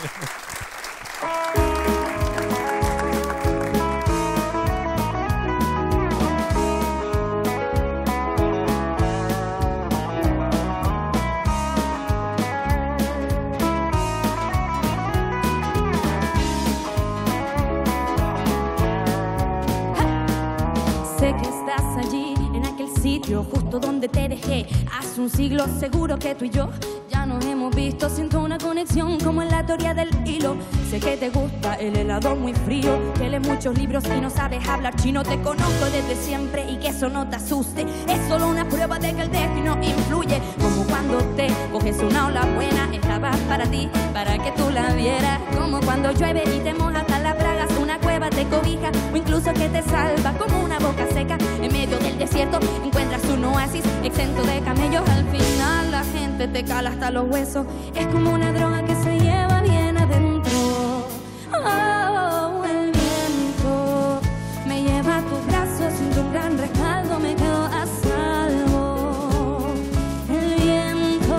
Justo donde te dejé hace un siglo, seguro que tú y yo ya nos hemos visto. Siento una conexión como en la teoría del hilo. Sé que te gusta el helado muy frío, que lees muchos libros y no sabes hablar chino. Te conozco desde siempre y que eso no te asuste, es solo una prueba de que el destino influye. Como cuando te coges una ola buena, estaba para ti, para que tú la vieras. Como cuando llueve y te mojas hasta las bragas, una cueva te cobija o incluso que te salva. Como una boca seca en medio del desierto, encuentras un oasis exento de camellos. Al final la gente te cala hasta los huesos, es como una droga que se lleva bien adentro. Oh, el viento me lleva a tus brazos, siento un gran respaldo, me quedo a salvo. El viento,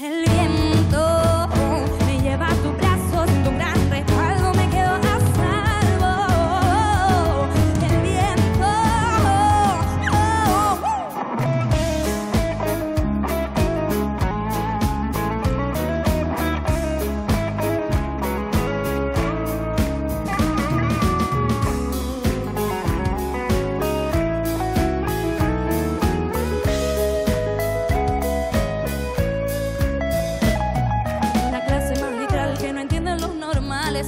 el viento me lleva a tus brazos, siento un gran respaldo, me quedo a salvo. El viento, oh, oh.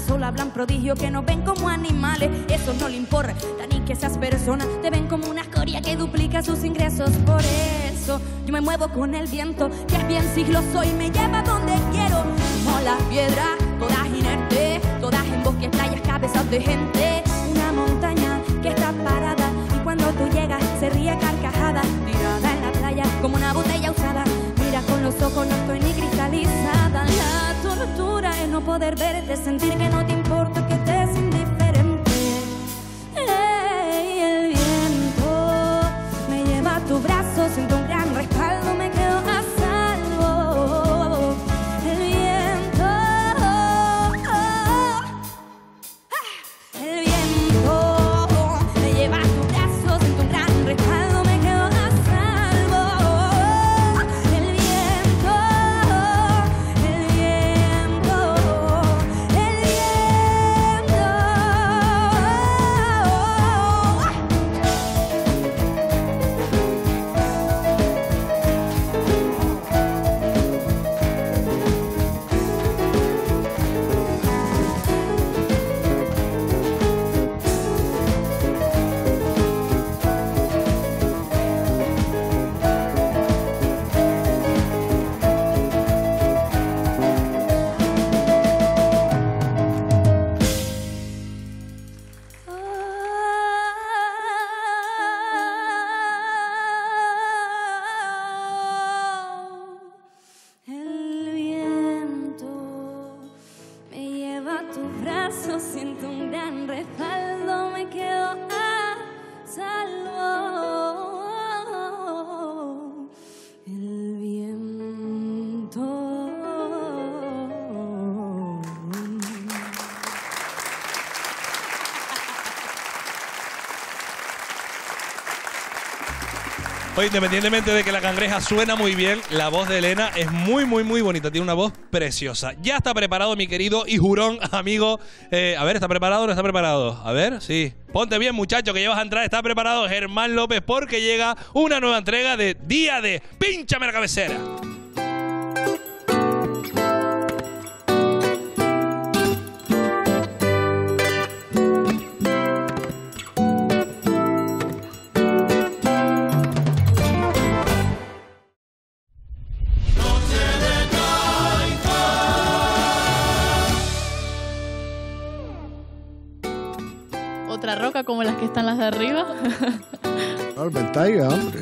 Solo hablan prodigios que nos ven como animales. Eso no le importa ni que esas personas te ven como una escoria que duplica sus ingresos. Por eso yo me muevo con el viento, que es bien sigloso y me lleva donde quiero. Como las piedras, todas inertes, todas en bosques, playas, cabezas de gente. Una montaña que está parada y cuando tú llegas se ríe carcajada, tirada en la playa como una botella usada. Mira con los ojos, no estoy ni cristalizada. La tortura es no poder verte, sentir que no te importa, que te es indiferente. Hey, el viento me lleva a tu brazo, siento un gran respaldo, me quedo a salvo. El viento, oh, oh. El viento me lleva a tu brazo, siento un gran respaldo. Oye, independientemente de que La Cangreja suena muy bien, la voz de Elena es muy, muy, muy bonita. Tiene una voz preciosa. Ya está preparado, mi querido y jurón amigo. A ver, ¿está preparado o no está preparado? A ver, sí. Ponte bien, muchacho, que llevas a entrar. Está preparado Germán López porque llega una nueva entrega de Día de Pínchame la Cabecera. otra roca como las que están las de arriba. Al ventaiga, hombre.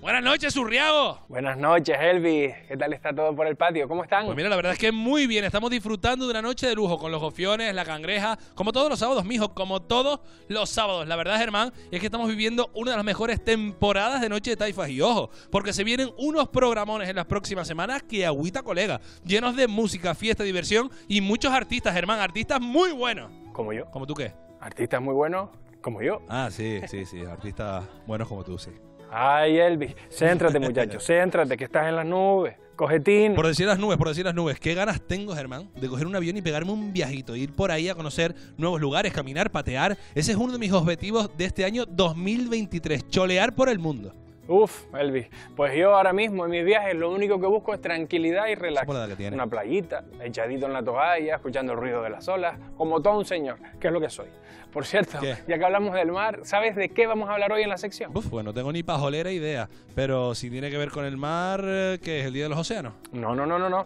Buenas noches, Surriago. Buenas noches, Elvis. ¿Qué tal está todo por el patio? ¿Cómo están? Pues mira, la verdad es que muy bien. Estamos disfrutando de una noche de lujo con Los Gofiones, La Cangreja, como todos los sábados, mijo, como todos los sábados. La verdad, Germán, es que estamos viviendo una de las mejores temporadas de Noche de Taifas. Y ojo, porque se vienen unos programones en las próximas semanas que agüita, colega. Llenos de música, fiesta, diversión y muchos artistas, Germán. Artistas muy buenos. ¿Como yo? ¿Como tú qué? Artistas muy buenos, como yo. Ah, sí, sí, sí. Artistas buenos como tú, sí. Ay, Elvis, céntrate, muchacho, céntrate, que estás en las nubes. Cojetín. Por decir las nubes, qué ganas tengo, Germán, de coger un avión y pegarme un viajito, ir por ahí a conocer nuevos lugares, caminar, patear. Ese es uno de mis objetivos de este año 2023, cholear por el mundo. Uf, Elvis, pues yo ahora mismo en mis viajes lo único que busco es tranquilidad y relax. Una playita, echadito en la toalla, escuchando el ruido de las olas, como todo un señor, que es lo que soy. Por cierto, ¿qué? Ya que hablamos del mar, ¿sabes de qué vamos a hablar hoy en la sección? Uf, pues no tengo ni pajolera idea, pero si tiene que ver con el mar, ¿qué es el Día de los Océanos? No,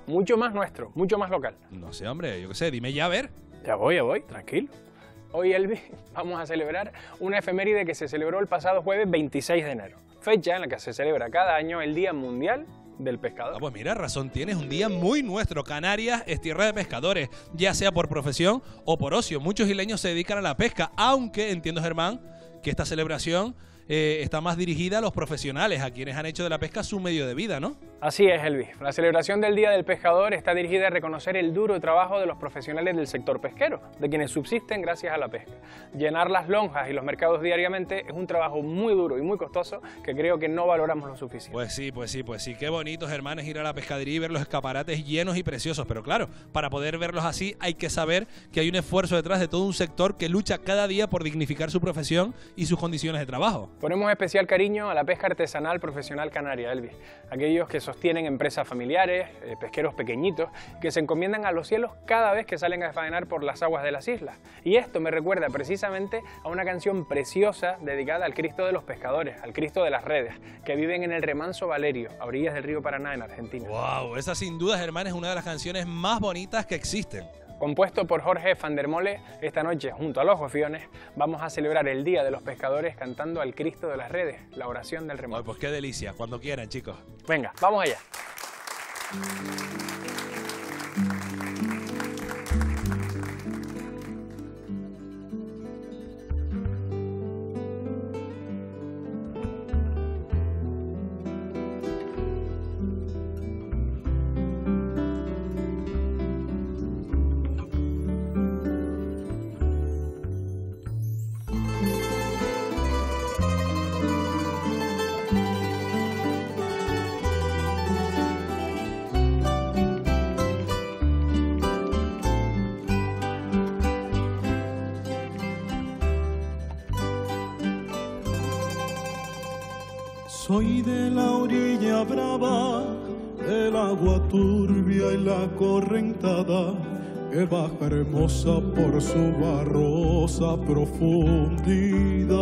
mucho más nuestro, mucho más local. No sé, hombre, yo qué sé, dime ya a ver. Ya voy, tranquilo. Hoy, Elvis, vamos a celebrar una efeméride que se celebró el pasado jueves 26 de enero. Fecha en la que se celebra cada año el Día Mundial del Pescador. Ah, pues mira, razón tienes, un día muy nuestro. Canarias es tierra de pescadores, ya sea por profesión o por ocio. Muchos isleños se dedican a la pesca, aunque entiendo, Germán, que esta celebración está más dirigida a los profesionales, a quienes han hecho de la pesca su medio de vida, ¿no? Así es, Elvis. La celebración del Día del Pescador está dirigida a reconocer el duro trabajo de los profesionales del sector pesquero, de quienes subsisten gracias a la pesca. Llenar las lonjas y los mercados diariamente es un trabajo muy duro y muy costoso que creo que no valoramos lo suficiente. Pues sí. Qué bonitos, hermanos, ir a la pescadería y ver los escaparates llenos y preciosos. Pero claro, para poder verlos así hay que saber que hay un esfuerzo detrás de todo un sector que lucha cada día por dignificar su profesión y sus condiciones de trabajo. Ponemos especial cariño a la pesca artesanal profesional canaria, Elvis. Aquellos que sostienen empresas familiares, pesqueros pequeñitos, que se encomiendan a los cielos cada vez que salen a faenar por las aguas de las islas. Y esto me recuerda precisamente a una canción preciosa dedicada al Cristo de los pescadores, al Cristo de las redes, que viven en el remanso Valerio, a orillas del río Paraná, en Argentina. ¡Wow! Esa sin duda, Germán, es una de las canciones más bonitas que existen. Compuesto por Jorge Vandermole, esta noche, junto a Los Gofiones, vamos a celebrar el Día de los Pescadores cantando al Cristo de las Redes, la oración del remanso. Ay, pues qué delicia, cuando quieran, chicos. Venga, vamos allá. Soy de la orilla brava, del agua turbia y la correntada, que baja hermosa por su barrosa profundidad.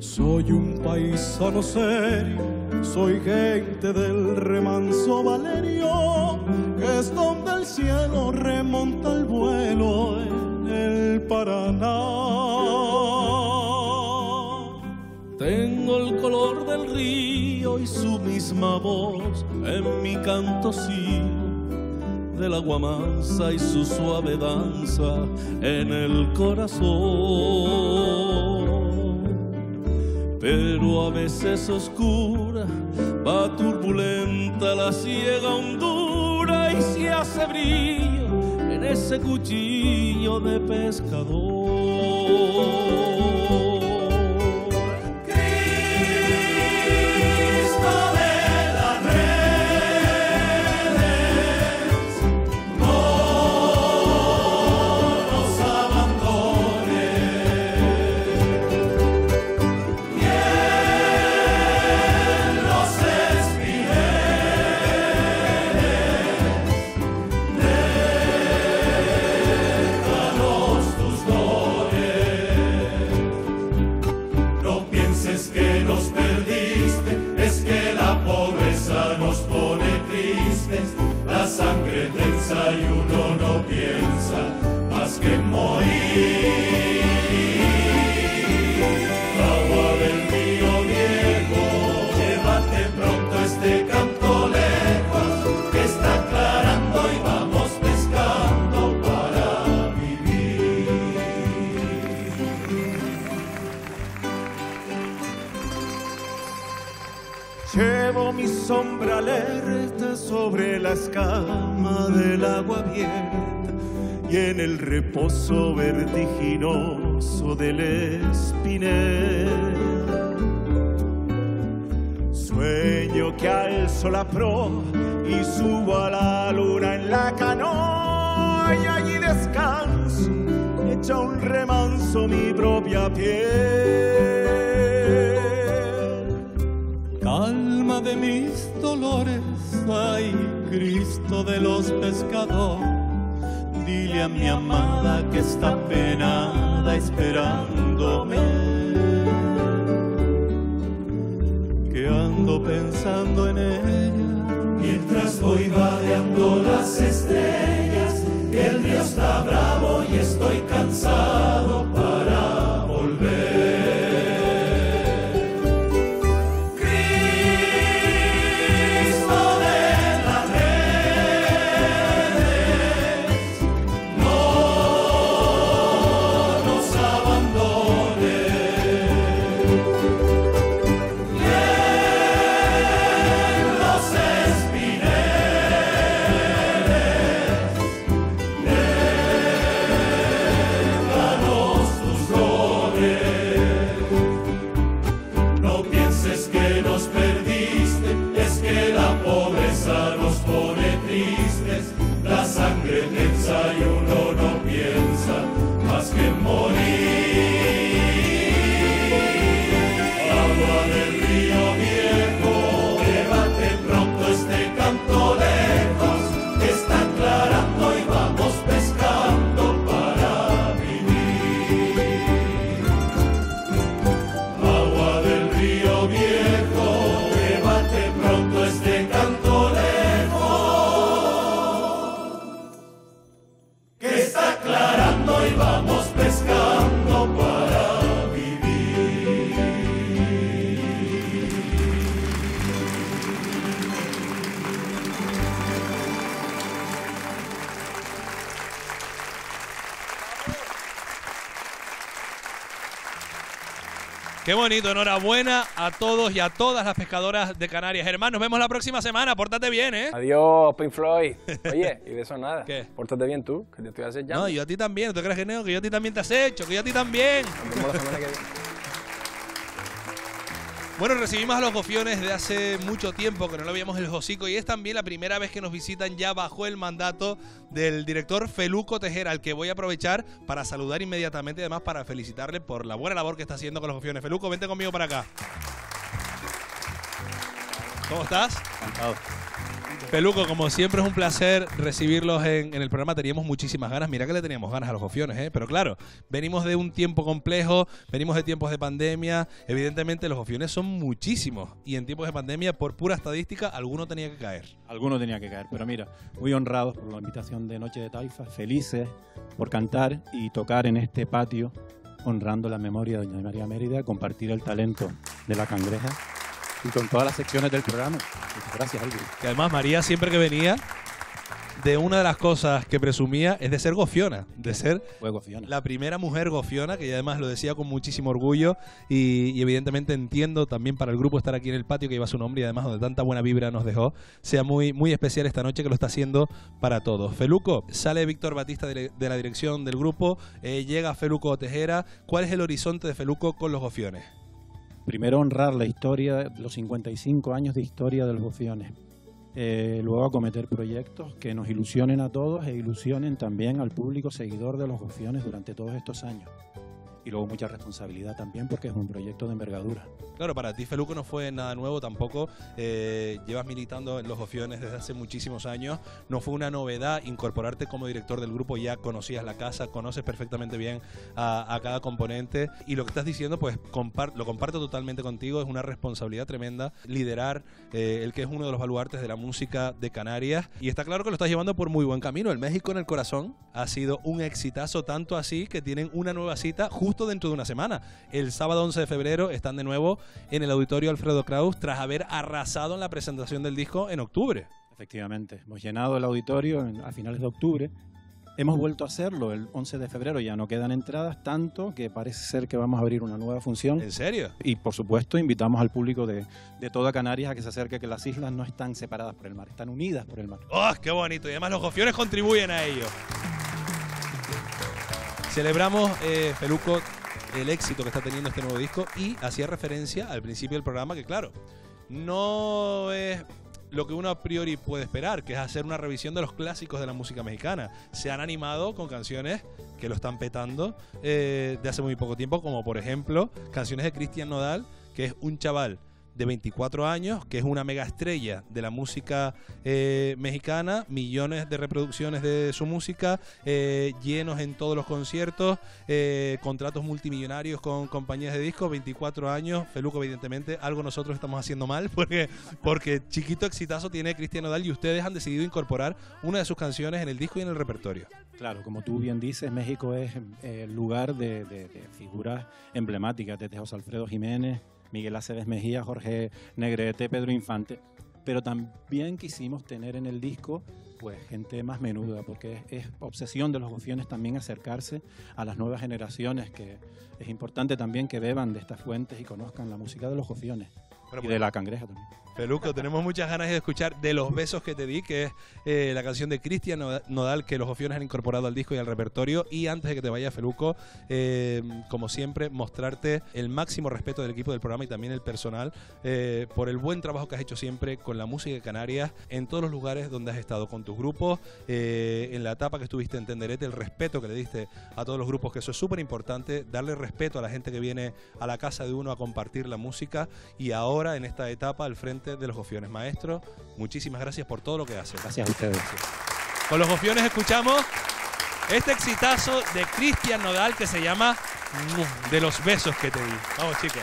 Soy un paisano serio, soy gente del remanso Valerio, que es donde el cielo remonta el vuelo en el Paraná. Tengo el color del río y su misma voz en mi canto sigo, del agua mansa y su suave danza en el corazón. Pero a veces oscura, va turbulenta la ciega hondura y se hace brillo en ese cuchillo de pescador. Llevo mi sombra alerta sobre la escama del agua abierta y en el reposo vertiginoso del espinel. Sueño que alzo la proa y subo a la luna en la canoa y allí descanso, echa un remanso mi propia piel. Alma de mis dolores, ay Cristo de los pescadores, dile a mi amada que está penada esperándome, que ando pensando en ella mientras voy vadeando las estrellas. El río está bravo y estoy cansado para volver. Qué bonito, enhorabuena a todos y a todas las pescadoras de Canarias. Hermano, nos vemos la próxima semana, pórtate bien, ¿eh? Adiós, Pink Floyd. Oye, y de eso nada. ¿Qué? Pórtate bien tú, que te estoy acechando. No, yo a ti también, ¿tú crees que no? Que yo a ti también te acecho, que yo a ti también. Nos vemos la semana que viene. Bueno, recibimos a los Gofiones de hace mucho tiempo, que no lo veíamos el hocico, y es también la primera vez que nos visitan ya bajo el mandato del director Feluco Tejera, al que voy a aprovechar para saludar inmediatamente, además para felicitarle por la buena labor que está haciendo con los Gofiones. Feluco, vente conmigo para acá. ¿Cómo estás? Encantado. Feluco, como siempre es un placer recibirlos en el programa, teníamos muchísimas ganas, mira que le teníamos ganas a los Gofiones, ¿eh? Pero claro, venimos de un tiempo complejo, venimos de tiempos de pandemia, evidentemente los Gofiones son muchísimos y en tiempos de pandemia, por pura estadística, alguno tenía que caer. Alguno tenía que caer, pero mira, muy honrados por la invitación de Noche de Taifas, felices por cantar y tocar en este patio, honrando la memoria de Doña María Mérida, compartir el talento de La Cangreja. Y con todas las secciones del programa. Gracias, Alvin. Que además María siempre que venía, de una de las cosas que presumía es de ser gofiona, de ser gofiona. La primera mujer gofiona, que además lo decía con muchísimo orgullo y evidentemente entiendo también para el grupo estar aquí en el patio que lleva su nombre y además donde tanta buena vibra nos dejó, sea muy, muy especial esta noche que lo está haciendo para todos. Feluco, sale Víctor Batista de la dirección del grupo, llega Feluco Tejera. ¿Cuál es el horizonte de Feluco con los Gofiones? Primero honrar la historia, los 55 años de historia de los Gofiones. Luego acometer proyectos que nos ilusionen a todos e ilusionen también al público seguidor de los Gofiones durante todos estos años. Y luego mucha responsabilidad también porque es un proyecto de envergadura. Claro, para ti Feluco no fue nada nuevo tampoco, llevas militando en los Gofiones desde hace muchísimos años, no fue una novedad incorporarte como director del grupo, ya conocías la casa, conoces perfectamente bien a cada componente y lo que estás diciendo pues lo comparto totalmente contigo, es una responsabilidad tremenda liderar el que es uno de los baluartes de la música de Canarias y está claro que lo estás llevando por muy buen camino. El México en el Corazón ha sido un exitazo, tanto así que tienen una nueva cita justo dentro de una semana. El sábado 11 de febrero están de nuevo en el auditorio Alfredo Kraus tras haber arrasado en la presentación del disco en octubre. Efectivamente, hemos llenado el auditorio a finales de octubre. Hemos vuelto a hacerlo, el 11 de febrero ya no quedan entradas, tanto que parece ser que vamos a abrir una nueva función. ¿En serio? Y por supuesto invitamos al público de toda Canarias a que se acerque, que las islas no están separadas por el mar, están unidas por el mar. ¡Oh, qué bonito! Y además los gofiones contribuyen a ello. Celebramos, Feluco, el éxito que está teniendo este nuevo disco, y hacía referencia al principio del programa que, claro, no es lo que uno a priori puede esperar, que es hacer una revisión de los clásicos de la música mexicana. Se han animado con canciones que lo están petando de hace muy poco tiempo, como por ejemplo canciones de Cristian Nodal, que es un chaval de 24 años, que es una mega estrella de la música mexicana, millones de reproducciones de su música, llenos en todos los conciertos, contratos multimillonarios con compañías de discos, 24 años, Feluco, evidentemente, algo nosotros estamos haciendo mal, porque chiquito exitazo tiene Cristian Nodal, y ustedes han decidido incorporar una de sus canciones en el disco y en el repertorio. Claro, como tú bien dices, México es el lugar de figuras emblemáticas, desde José Alfredo Jiménez, Miguel Aceves Mejía, Jorge Negrete, Pedro Infante, pero también quisimos tener en el disco pues gente más menuda, porque es obsesión de los gofiones también acercarse a las nuevas generaciones, que es importante también que beban de estas fuentes y conozcan la música de los gofiones. Pero, y de La Cangreja también. Feluco, tenemos muchas ganas de escuchar De los besos que te di, que es la canción de Cristian Nodal, que los gofiones han incorporado al disco y al repertorio. Y antes de que te vaya, Feluco, como siempre, mostrarte el máximo respeto del equipo del programa y también el personal por el buen trabajo que has hecho siempre con la música de Canarias, en todos los lugares donde has estado con tus grupos, en la etapa que estuviste en Tenderete, el respeto que le diste a todos los grupos, que eso es súper importante, darle respeto a la gente que viene a la casa de uno a compartir la música, y ahora en esta etapa al frente de los gofiones. Maestro, muchísimas gracias por todo lo que hace. Gracias a ustedes. Con los gofiones escuchamos este exitazo de Cristian Nodal que se llama De los besos que te di. Vamos, chicos.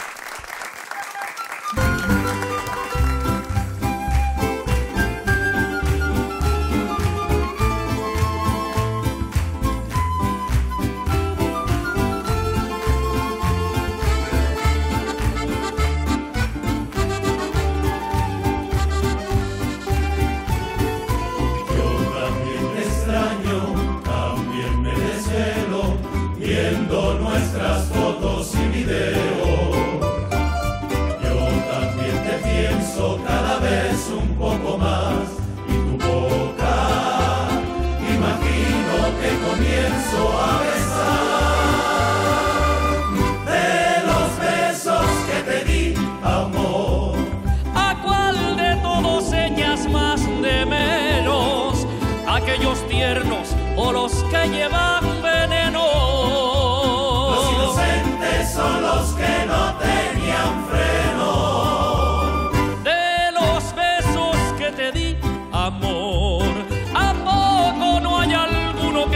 Aquellos tiernos o los que llevan veneno. Los inocentes son los que no tenían freno. De los besos que te di, amor, ¿a poco no hay alguno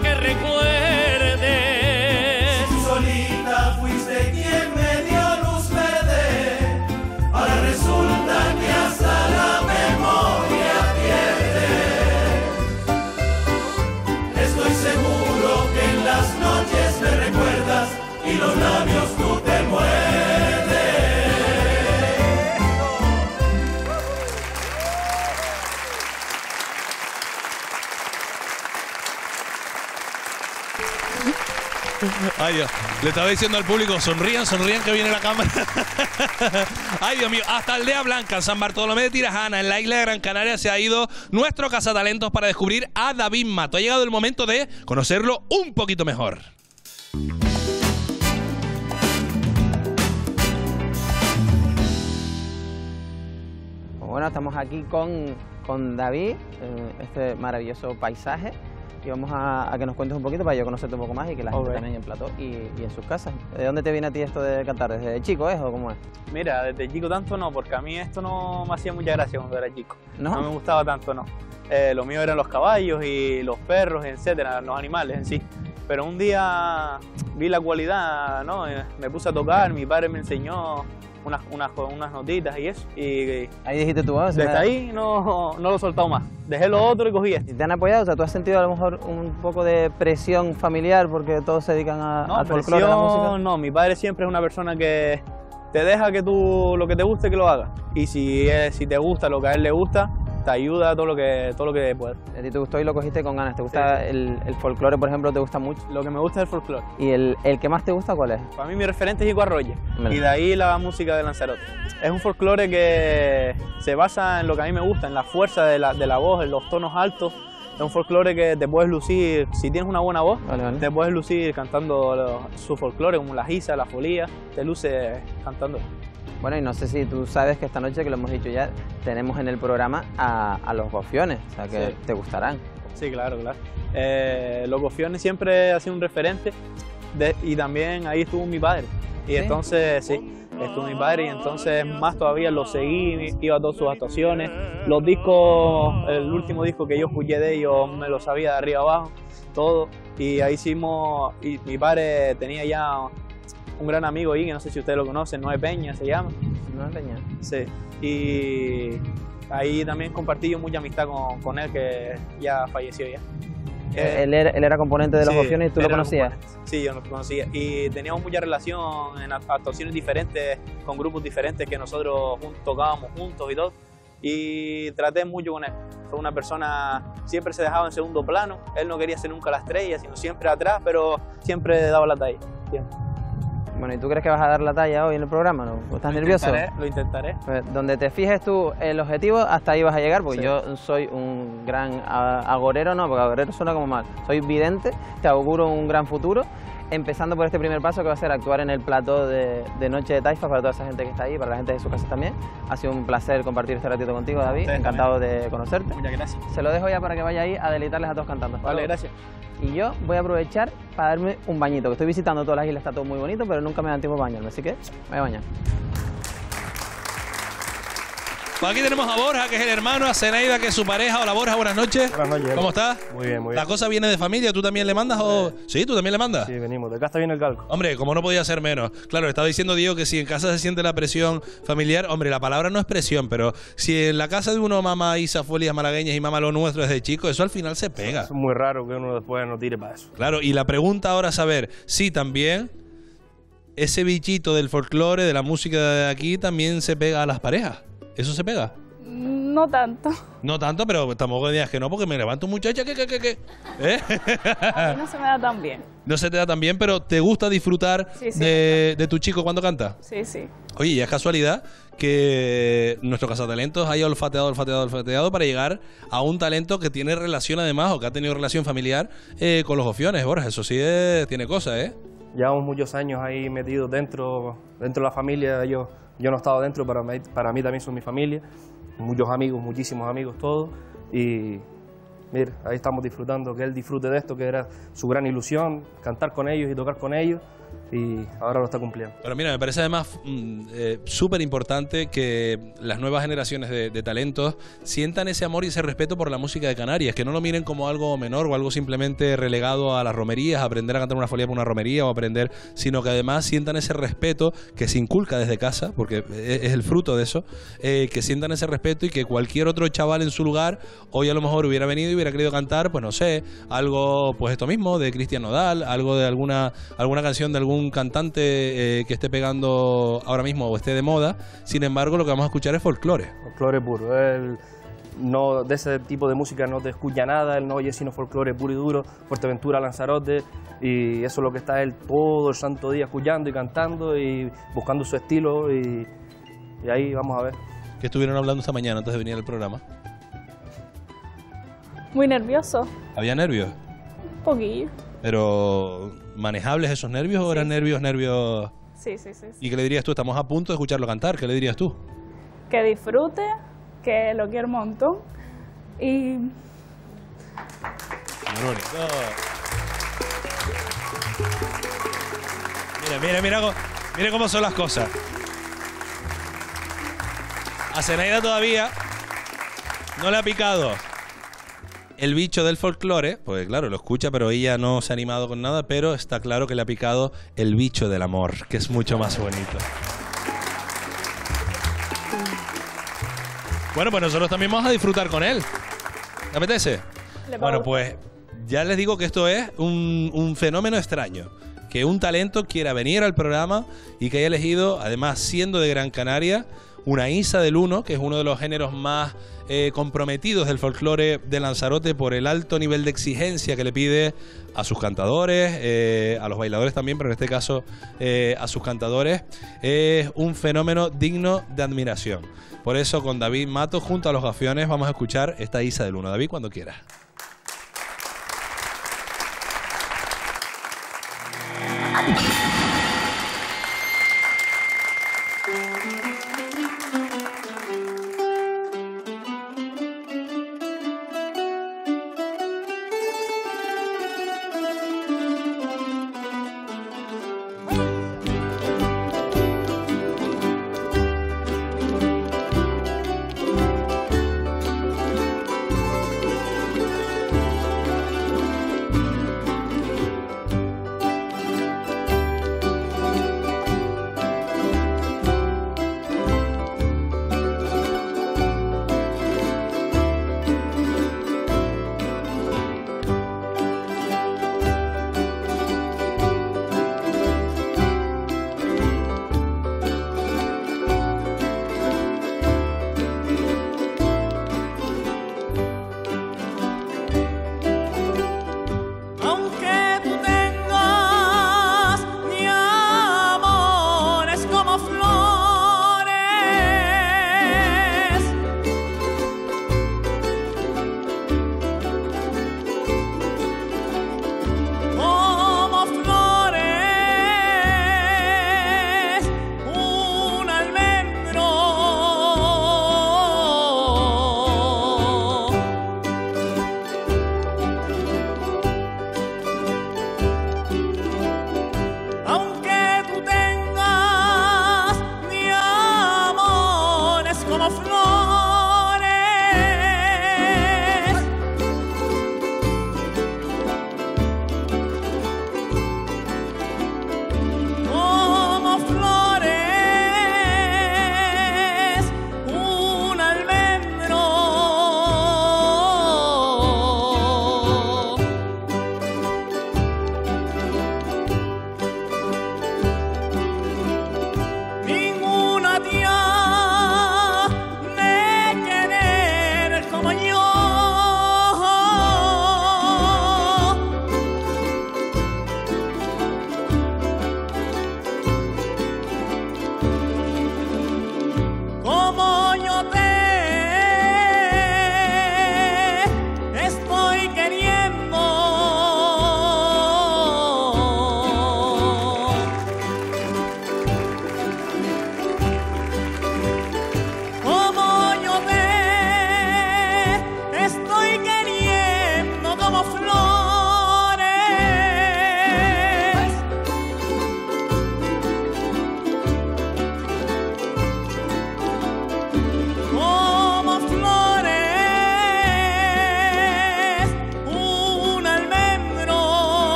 que recuerde? Si solita fuiste quien me dio luz verde, ahora resulta que hasta la memoria. Y los labios tú te muerdes. Ay, Dios. Le estaba diciendo al público, sonrían, sonrían que viene la cámara. Ay, Dios mío. Hasta Aldea Blanca, San Bartolomé de Tirajana, en la isla de Gran Canaria, se ha ido nuestro cazatalentos para descubrir a David Matos. Ha llegado el momento de conocerlo un poquito mejor. Bueno, estamos aquí con David, este maravilloso paisaje, y vamos a que nos cuentes un poquito para yo conocerte un poco más y que la gente también en plató y en sus casas. ¿De dónde te viene a ti esto de cantar? ¿Desde chico es o cómo es? Mira, desde chico tanto no, porque a mí esto no me hacía mucha gracia cuando era chico. ¿No? No me gustaba tanto, no. Lo mío eran los caballos y los perros, etcétera, los animales en sí. Pero un día vi la cualidad, ¿no? Me puse a tocar, mi padre me enseñó unas notitas y eso. Y ahí dijiste tú, ¿no? Desde ahí no lo he soltado más. Dejé lo otro y cogí este. ¿Te han apoyado? O sea, ¿tú has sentido a lo mejor un poco de presión familiar porque todos se dedican al folclore, a la música? No, mi padre siempre es una persona que te deja que tú lo que te guste que lo hagas. Y si te gusta lo que a él le gusta, te ayuda todo lo que puedas. A ti te gustó y lo cogiste con ganas. ¿Te gusta el folclore, por ejemplo? ¿Te gusta mucho? Lo que me gusta es el folclore. ¿Y el que más te gusta cuál es? Para mí mi referente es Ico Arroyo. Y de ahí la música de Lanzarote. Es un folclore que se basa en lo que a mí me gusta, en la fuerza de la voz, en los tonos altos. Es un folclore que te puedes lucir, si tienes una buena voz, vale. Te puedes lucir cantando su folclore, como la jisa, la folía, te luces cantando. Bueno, y no sé si tú sabes que esta noche, que lo hemos dicho ya, tenemos en el programa a Los Gofiones, o sea que sí. Te gustarán. Sí, claro, claro. Los Gofiones siempre ha sido un referente y también ahí estuvo mi padre. Y ¿sí? Entonces, sí. Estuvo mi padre y entonces más todavía lo seguí, iba a todas sus actuaciones, los discos, el último disco que yo escuché de ellos me lo sabía de arriba abajo, todo. Y ahí hicimos, y mi padre tenía ya un gran amigo ahí, que no sé si ustedes lo conocen, Noé Peña se llama. Noé Peña. Sí, y ahí también compartí yo mucha amistad con él, que ya falleció ya. Él era componente de Los Gofiones, sí, y tú lo conocías. Sí, yo lo conocía. Y teníamos mucha relación en actuaciones diferentes, con grupos diferentes que nosotros tocábamos juntos y todo. Y traté mucho con él. Fue una persona, siempre se dejaba en segundo plano. Él no quería ser nunca la estrella, sino siempre atrás, pero siempre daba la talla. Siempre. Bueno, ¿y tú crees que vas a dar la talla hoy en el programa? ¿No? ¿Estás nervioso? Lo intentaré. Donde te fijes tú el objetivo, hasta ahí vas a llegar, porque sí. Yo soy un gran agorero, no, porque agorero suena como mal. Soy vidente, te auguro un gran futuro, empezando por este primer paso que va a ser actuar en el plató de Noche de Taifas para toda esa gente que está ahí, para la gente de su casa también. Ha sido un placer compartir este ratito contigo, David. Ustedes encantado también. De conocerte. Muchas gracias. Se lo dejo ya para que vaya ahí a deleitarles a todos cantando. Hasta vale, luego. Gracias. Y yo voy a aprovechar para darme un bañito, que estoy visitando todas las islas, está todo muy bonito, pero nunca me dan tiempo a bañarme, así que voy a bañar. Pues aquí tenemos a Borja, que es el hermano, a Zenaida, que es su pareja. Hola Borja, buenas noches. Buenas noches. ¿Cómo estás? Muy bien, muy bien. ¿La cosa viene de familia? ¿Tú también le mandas o...? Sí, ¿tú también le mandas? Sí, venimos. De casa viene el calco. Hombre, como no podía ser menos. Claro, estaba diciendo Diego que si en casa se siente la presión familiar... Hombre, la palabra no es presión, pero si en la casa de uno mama isafolias malagueñas y mama lo nuestro desde chico, eso al final se pega. Es muy raro que uno después no tire para eso. Claro, y la pregunta ahora es saber si también... ese bichito del folclore, de la música de aquí, también se pega a las parejas. ¿Eso se pega? No tanto. No tanto, pero tampoco digas que no, porque me levanto muchacha, ¿qué? ¿Eh? A mí no se me da tan bien. No se te da tan bien, pero ¿te gusta disfrutar de tu chico cuando canta? Sí, sí. Oye, ¿y es casualidad que nuestro cazatalentos haya olfateado para llegar a un talento que tiene relación además, o que ha tenido relación familiar con los Gofiones, Borja? Eso sí tiene cosas, ¿eh? Llevamos muchos años ahí metidos dentro de la familia. Yo no he estado dentro, pero para mí también son mi familia. Muchos amigos, muchísimos amigos, todos. Y mira, ahí estamos disfrutando, que él disfrute de esto, que era su gran ilusión, cantar con ellos y tocar con ellos. Y ahora lo está cumpliendo. Pero mira, me parece además súper importante que las nuevas generaciones de talentos sientan ese amor y ese respeto por la música de Canarias, que no lo miren como algo menor o algo simplemente relegado a las romerías, aprender a cantar una folía por una romería o aprender, sino que además sientan ese respeto que se inculca desde casa, porque es el fruto de eso, que sientan ese respeto y que cualquier otro chaval en su lugar hoy a lo mejor hubiera venido y hubiera querido cantar, pues no sé, algo, pues esto mismo, de Cristian Nodal, algo de alguna canción de algún cantante que esté pegando ahora mismo o esté de moda. Sin embargo, lo que vamos a escuchar es folclore. Folclore puro. no, de ese tipo de música no te escucha nada, él no oye sino folclore puro y duro, Fuerteventura, Lanzarote, y eso es lo que está él todo el santo día escuchando y cantando y buscando su estilo, y ahí vamos a ver. ¿Qué estuvieron hablando esta mañana antes de venir al programa? Muy nervioso. ¿Había nervios? Un poquillo. ¿Pero manejables esos nervios o eran nervios? Sí. ¿Y qué le dirías tú? Estamos a punto de escucharlo cantar, ¿qué le dirías tú? Que disfrute, que lo quiero un montón y... Mira cómo son las cosas. A Zenaida todavía no le ha picado el bicho del folclore, porque claro, lo escucha, pero ella no se ha animado con nada, pero está claro que le ha picado el bicho del amor, que es mucho más bonito. Bueno, pues nosotros también vamos a disfrutar con él. ¿Te apetece? Bueno, pues ya les digo que esto es un fenómeno extraño. Que un talento quiera venir al programa y que haya elegido, además siendo de Gran Canaria, una isa del uno, que es uno de los géneros más comprometidos del folclore de Lanzarote por el alto nivel de exigencia que le pide a sus cantadores, a los bailadores también, pero en este caso a sus cantadores. Es un fenómeno digno de admiración. Por eso con David Matos junto a Los Gofiones vamos a escuchar esta isa del uno. David, cuando quieras.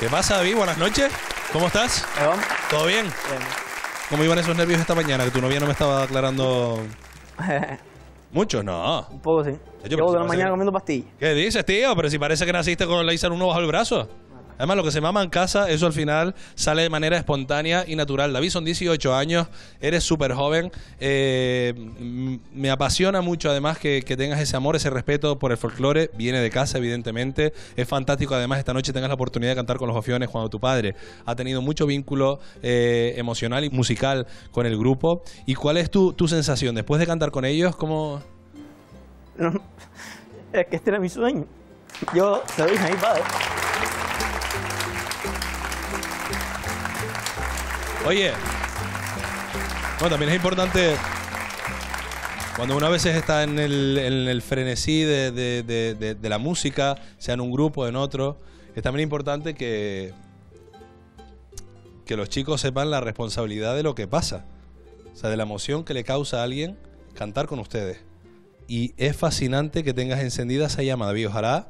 ¿Qué pasa, David? Buenas noches. ¿Cómo estás? ¿Todo bien? Bien. ¿Cómo iban esos nervios esta mañana? Que tu novia no me estaba aclarando... Mucho, no. Un poco, sí. Llevo de la mañana comiendo pastillas. ¿Qué dices, tío? Pero si parece que naciste con la Isa 1 bajo el brazo. Además, lo que se mama en casa, eso al final sale de manera espontánea y natural. David, son 18 años, eres súper joven. Me apasiona mucho, además, que tengas ese amor, ese respeto por el folclore. Viene de casa, evidentemente. Es fantástico, además, esta noche tengas la oportunidad de cantar con Los Gofiones cuando tu padre ha tenido mucho vínculo emocional y musical con el grupo. ¿Y cuál es tu sensación después de cantar con ellos? ¿Cómo...? No, es que este era mi sueño. Yo se lo dije a mi padre. Oye, bueno, también es importante cuando uno a veces está en el frenesí de la música, sea en un grupo o en otro, es también importante que los chicos sepan la responsabilidad de lo que pasa, o sea, de la emoción que le causa a alguien cantar con ustedes. Y es fascinante que tengas encendida esa llama, David. Ojalá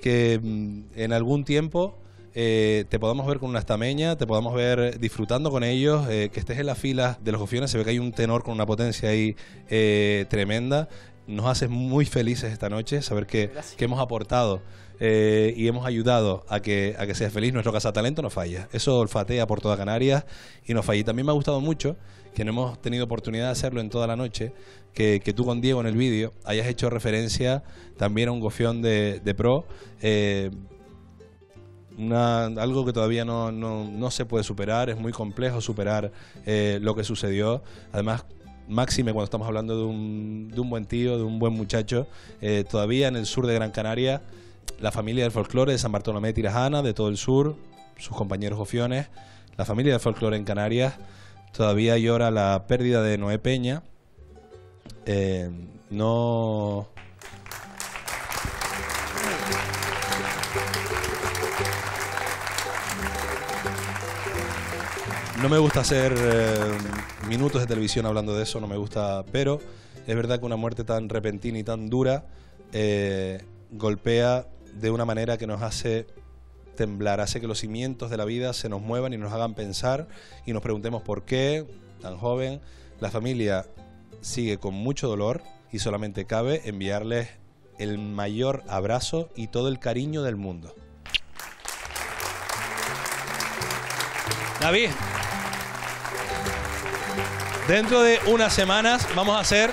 que en algún tiempo... te podamos ver con una estameña, te podamos ver disfrutando con ellos, que estés en las filas de Los Gofiones. Se ve que hay un tenor con una potencia ahí tremenda. Nos haces muy felices esta noche saber que hemos aportado y hemos ayudado a que seas feliz. Nuestro cazatalento no falla, eso olfatea por toda Canarias y no falla. Y también me ha gustado mucho que no hemos tenido oportunidad de hacerlo en toda la noche, que tú con Diego en el vídeo hayas hecho referencia también a un gofión de pro. Algo que todavía no se puede superar. Es muy complejo superar lo que sucedió. Además, máxime cuando estamos hablando de un buen tío, de un buen muchacho. Todavía en el sur de Gran Canaria, la familia del folclore de San Bartolomé de Tirajana, de todo el sur, sus compañeros gofiones, la familia del folclore en Canarias, todavía llora la pérdida de Noé Peña. No... No me gusta hacer minutos de televisión hablando de eso, no me gusta, pero es verdad que una muerte tan repentina y tan dura golpea de una manera que nos hace temblar, hace que los cimientos de la vida se nos muevan y nos hagan pensar y nos preguntemos por qué, tan joven. La familia sigue con mucho dolor y solamente cabe enviarles el mayor abrazo y todo el cariño del mundo. David, dentro de unas semanas vamos a hacer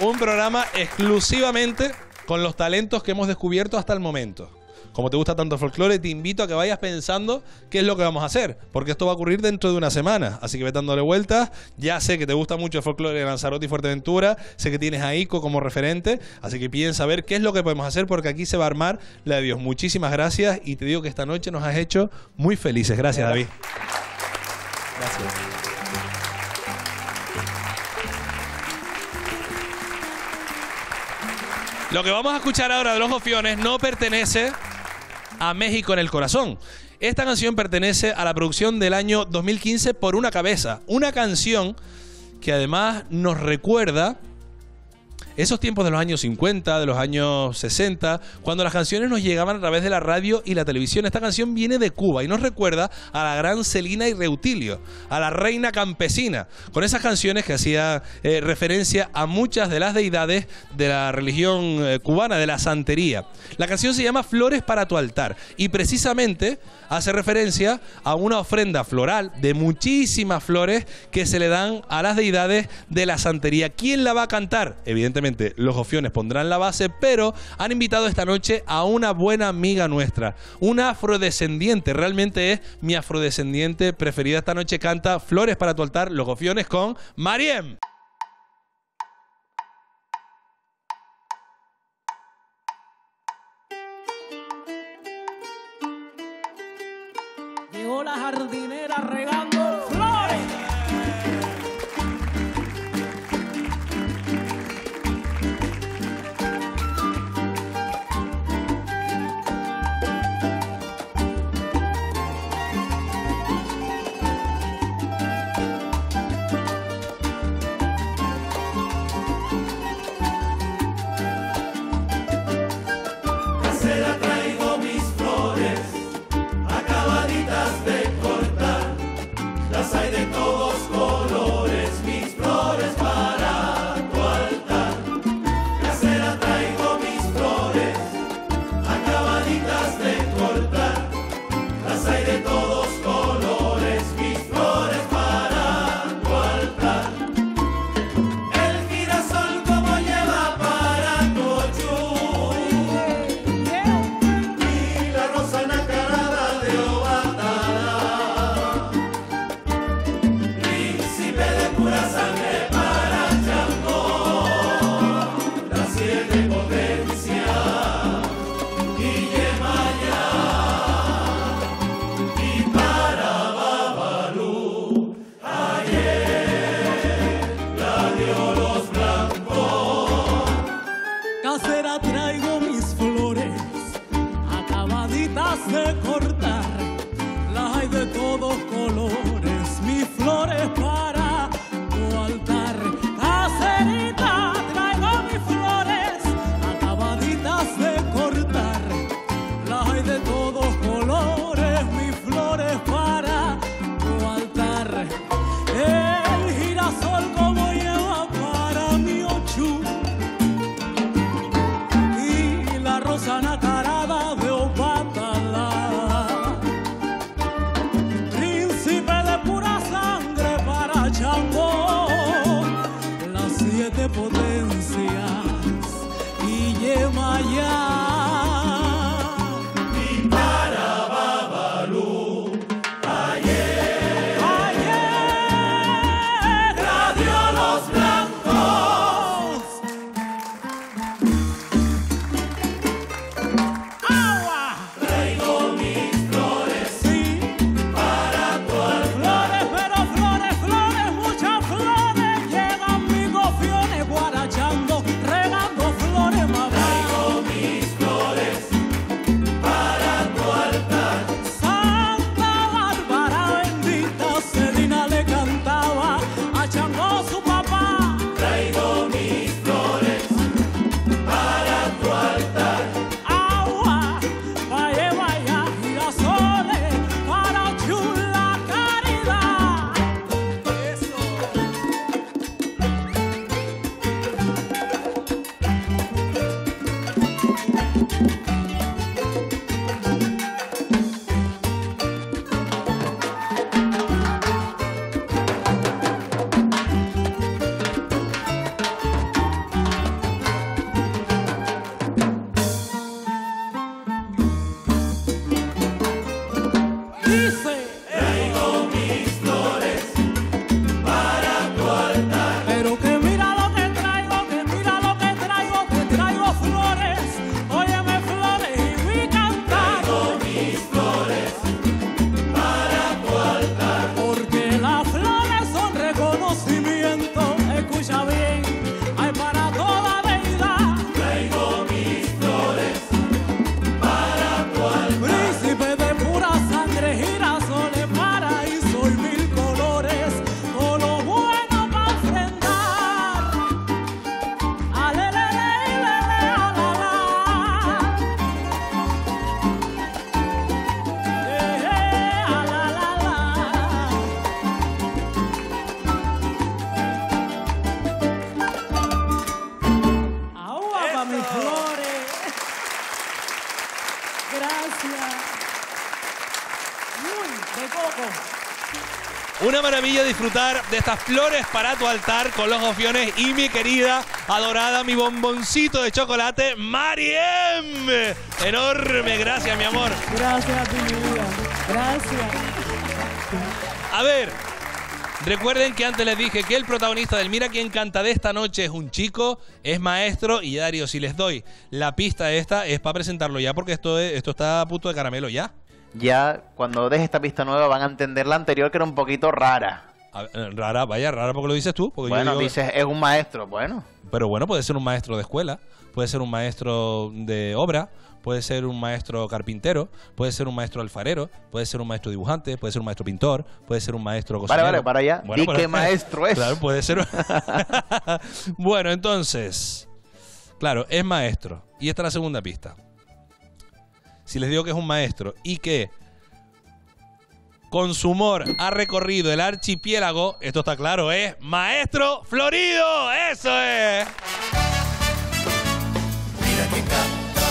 un programa exclusivamente con los talentos que hemos descubierto hasta el momento. Como te gusta tanto el folclore, te invito a que vayas pensando qué es lo que vamos a hacer, porque esto va a ocurrir dentro de una semana. Así que ve dándole vueltas. Ya sé que te gusta mucho el folclore de Lanzarote y Fuerteventura. Sé que tienes a Ico como referente. Así que piensa a ver qué es lo que podemos hacer, porque aquí se va a armar la de Dios. Muchísimas gracias y te digo que esta noche nos has hecho muy felices. Gracias, David. Gracias. Lo que vamos a escuchar ahora de Los Gofiones no pertenece a México en el Corazón. Esta canción pertenece a la producción del año 2015 Por una cabeza. Una canción que además nos recuerda esos tiempos de los años 50, de los años 60, cuando las canciones nos llegaban a través de la radio y la televisión. Esta canción viene de Cuba y nos recuerda a la gran Celina y Reutilio, a la reina campesina, con esas canciones que hacía referencia a muchas de las deidades de la religión cubana, de la santería. La canción se llama Flores para tu altar y precisamente hace referencia a una ofrenda floral de muchísimas flores que se le dan a las deidades de la santería. ¿Quién la va a cantar? Evidentemente Los Gofiones pondrán la base, pero han invitado esta noche a una buena amiga nuestra, una afrodescendiente. Realmente es mi afrodescendiente preferida. Esta noche canta Flores para tu altar, Los Gofiones, con Mariem. Llegó la jardinera regando flores. Se la traigo mis flores, acaba de... acera traigo mis flores acabaditas de cortar, las hay de todos colores, mis flores para tu altar. Acerita traigo mis flores acabaditas de cortar, las hay de todos colores, mis flores para tu altar. El girasol como lleva para mi ochú, y la rosa nacarada de Opatala, príncipe de pura sangre para Chambó, las siete potencias y Yemayá. Una maravilla disfrutar de estas flores para tu altar con Los Gofiones y mi querida, adorada, mi bomboncito de chocolate, Mariem. Enorme, gracias, mi amor. Gracias a ti, mi vida. Gracias. A ver, recuerden que antes les dije que el protagonista del Mira Quién Canta de esta noche es un chico, es maestro y Dario, si les doy la pista esta es para presentarlo ya porque esto está a punto de caramelo ya. Ya cuando deje esta pista nueva van a entender la anterior que era un poquito rara. Rara, vaya, rara porque lo dices tú. Porque bueno, yo digo, dices, es un maestro, bueno. Pero bueno, puede ser un maestro de escuela, puede ser un maestro de obra, puede ser un maestro carpintero, puede ser un maestro alfarero, puede ser un maestro dibujante, puede ser un maestro pintor, puede ser un maestro cocinero. Vale, para allá. Bueno, ¿y qué maestro es? Claro, puede ser. Bueno, entonces, claro, es maestro. Y esta es la segunda pista. Si les digo que es un maestro y que con su humor ha recorrido el archipiélago, esto está claro, es Maestro Florido. ¡Eso es! Mira que canta.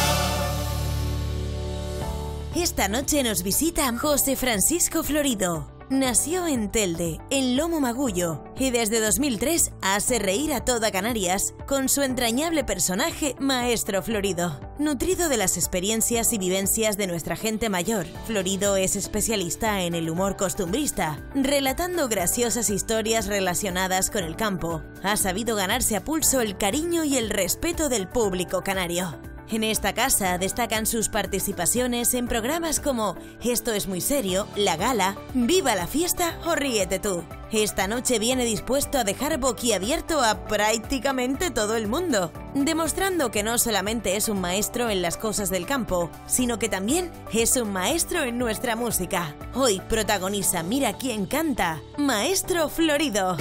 Esta noche nos visita José Francisco Florido. Nació en Telde, en Lomo Magullo, y desde 2003 hace reír a toda Canarias con su entrañable personaje Maestro Florido. Nutrido de las experiencias y vivencias de nuestra gente mayor, Florido es especialista en el humor costumbrista, relatando graciosas historias relacionadas con el campo. Ha sabido ganarse a pulso el cariño y el respeto del público canario. En esta casa destacan sus participaciones en programas como Esto es muy serio, La Gala, Viva la Fiesta o Ríete tú. Esta noche viene dispuesto a dejar boquiabierto a prácticamente todo el mundo, demostrando que no solamente es un maestro en las cosas del campo, sino que también es un maestro en nuestra música. Hoy protagoniza Mira quién canta, Maestro Florido.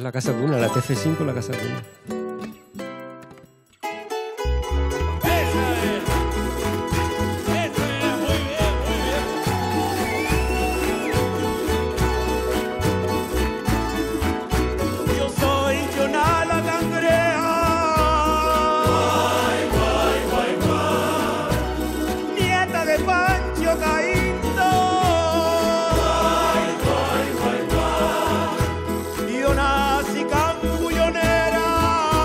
La Casa Duna, la TF5, la Casa Duna. Yo soy Jonah la Cangreja. Guay, guay, guay, guay. Nieta de Pancho Caíndo. Guay, guay, guay, guay. Yo nací. Cangulonera.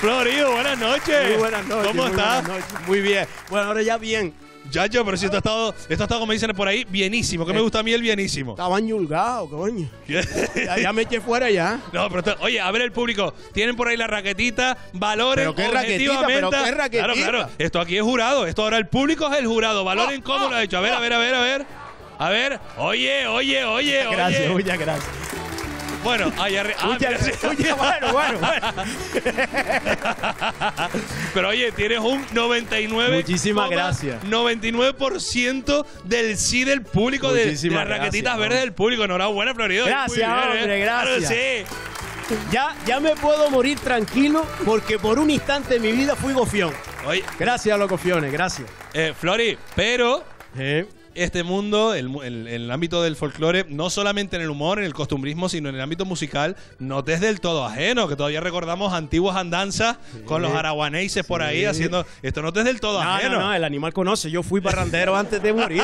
Florido, buenas noches. Muy buenas noches. ¿Cómo estás? Muy bien. Bueno, ahora ya bien. Yacho, pero si esto ha estado, como dicen por ahí, bienísimo. Que me gusta a mí el bienísimo. Estaba ñulgado, coño. Ya me eché fuera ya. No, pero oye, a ver el público. Tienen por ahí la raquetita, valoren objetivamente. Pero qué raquetita. Claro, claro. Esto aquí es jurado. Esto ahora el público es el jurado. Valoren cómo lo ha hecho. A ver, a ver, a ver, a ver. A ver. Oye, oye, oye, oye. Gracias, muchas gracias. Bueno, ahí arriba. Bueno. Pero oye, tienes un 99%. Muchísimas gracias. 99% del sí del público, de las raquetitas verdes del público. Enhorabuena, Florido. Gracias, hombre, gracias. Claro, sí. Ya me puedo morir tranquilo porque por un instante de mi vida fui gofión. Oye. Gracias a los gofiones, gracias. Flori, pero... Este mundo, el ámbito del folclore, no solamente en el humor, en el costumbrismo, sino en el ámbito musical, no te es del todo ajeno, que todavía recordamos antiguas andanzas con los araguaneises por ahí haciendo... Esto no te es del todo ajeno. No, el animal conoce. Yo fui barrandero antes de morir.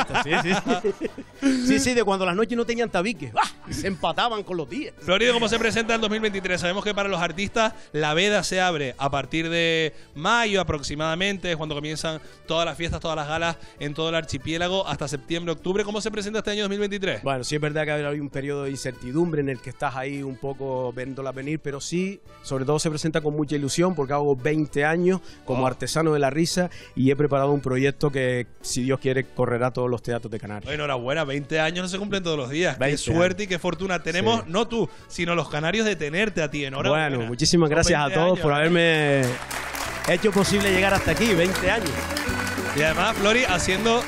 Sí, de cuando las noches no tenían tabiques. ¡Ah! Se empataban con los días. Florido, ¿cómo se presenta el 2023? Sabemos que para los artistas la veda se abre a partir de mayo aproximadamente, es cuando comienzan todas las fiestas, todas las galas en todo el archipiélago, hasta septiembre, octubre. ¿Cómo se presenta este año 2023? Bueno, sí es verdad que hay un periodo de incertidumbre en el que estás ahí un poco viéndola venir, pero sí, sobre todo se presenta con mucha ilusión porque hago 20 años como artesano de la risa y he preparado un proyecto que, si Dios quiere, correrá todos los teatros de Canarias. Bueno, enhorabuena, 20 años no se cumplen todos los días. Qué suerte y qué fortuna tenemos, no tú, sino los canarios de tenerte a ti. Enhorabuena. Bueno, muchísimas gracias a todos por haberme hecho posible llegar hasta aquí, 20 años. Y además, Flori, haciendo...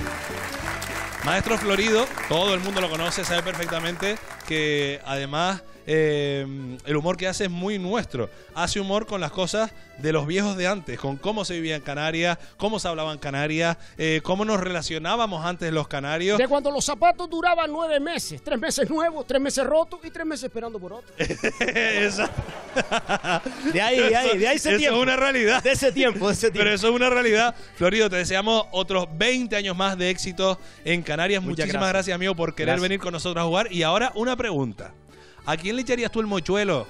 Maestro Florido, todo el mundo lo conoce, sabe perfectamente que además el humor que hace es muy nuestro. Hace humor con las cosas de los viejos de antes, con cómo se vivía en Canarias, cómo se hablaba en Canarias, cómo nos relacionábamos antes los canarios. De cuando los zapatos duraban 9 meses, 3 meses nuevos, 3 meses rotos y 3 meses esperando por otro. de ahí ese tiempo. Eso es una realidad. De ese tiempo. Pero eso es una realidad. Florido, te deseamos otros 20 años más de éxito en Canarias. Muchísimas gracias, amigo, por querer venir con nosotros a jugar. Y ahora una pregunta. ¿A quién le echarías tú el mochuelo?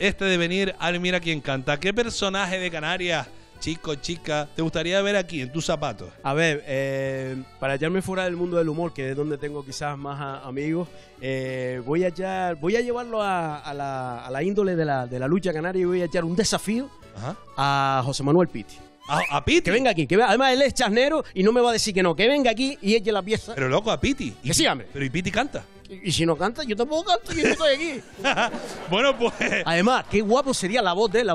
Este de venir al Mira Quién Canta. ¿Qué personaje de Canarias, chico, chica, te gustaría ver aquí, en tus zapatos? A ver, para echarme fuera del mundo del humor, que es donde tengo quizás más amigos, voy a llevarlo a la índole de la lucha canaria y voy a echar un desafío a José Manuel Piti. ¿A Piti? Que venga aquí. Además, él es chasnero y no me va a decir que no. Que venga aquí y eche la pieza. Pero loco, a Piti. Que sí, hombre. Pero ¿y Piti canta? Y si no canta, yo tampoco canto, yo no estoy aquí. Bueno, pues... Además, qué guapo sería la voz de él,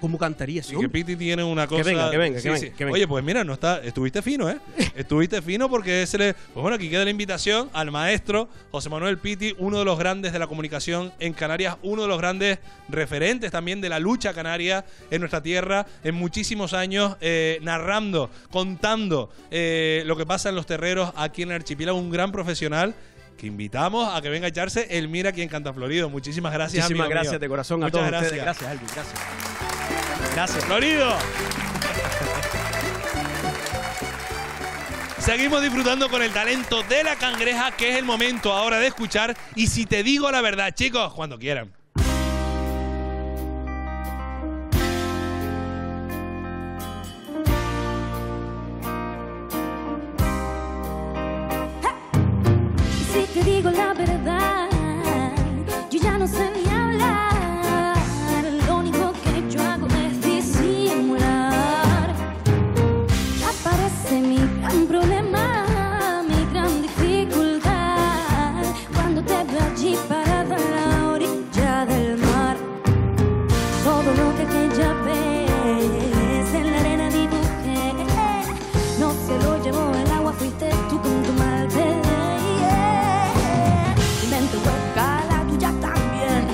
cómo cantaría ese hombre. Que Piti tiene una cosa... Que venga. Oye, pues mira, estuviste fino, ¿eh? Estuviste fino porque pues bueno, aquí queda la invitación al maestro José Manuel Piti, uno de los grandes de la comunicación en Canarias, uno de los grandes referentes también de la lucha canaria en nuestra tierra, en muchísimos años, narrando, contando lo que pasa en los terreros aquí en el archipiélago, un gran profesional que invitamos a que venga a echarse el Mira Quién Canta, Florido. Muchísimas gracias, amigo. Muchísimas gracias de corazón a todos ustedes. Gracias, Alvin. Gracias. Florido. Seguimos disfrutando con el talento de La Cangreja, que es el momento ahora de escuchar Y Si Te Digo La Verdad, chicos, cuando quieran. Te digo la verdad, yo ya no sé ni hablar, lo único que yo hago es disimular. Aparece mi gran problema, mi gran dificultad, cuando te veo allí parada en la orilla del mar. Todo lo que aquella vez en la arena dibujé, no se lo llevó el agua, fuiste tú con tu mal. Tú ya también.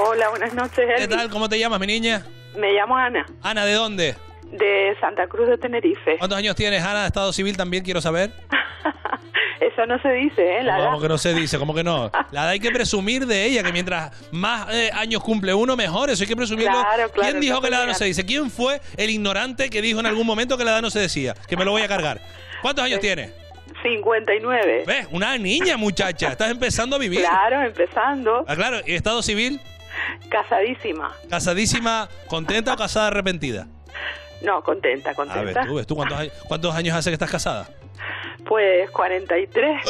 Hola, buenas noches, Elvis. ¿Qué tal? ¿Cómo te llamas, mi niña? Me llamo Ana. ¿Ana de dónde? De Santa Cruz de Tenerife. ¿Cuántos años tienes, Ana? Estado civil también, quiero saber. Eso no se dice, ¿eh? La edad. ¿Cómo que no se dice? ¿Cómo que no? La edad hay que presumir de ella, que mientras más años cumple uno, mejor. Eso hay que presumirlo. Claro, claro. ¿Quién dijo que la edad no se dice? ¿Quién fue el ignorante que dijo en algún momento que la edad no se decía? Que me lo voy a cargar. ¿Cuántos años tienes? 59. ¿Ves? Una niña, muchacha. Estás empezando a vivir. Claro, empezando. Ah, claro. ¿Y estado civil? Casadísima. ¿Casadísima contenta o casada arrepentida? No, contenta, contenta. A ver, tú, ¿cuántos años hace que estás casada? Pues 43.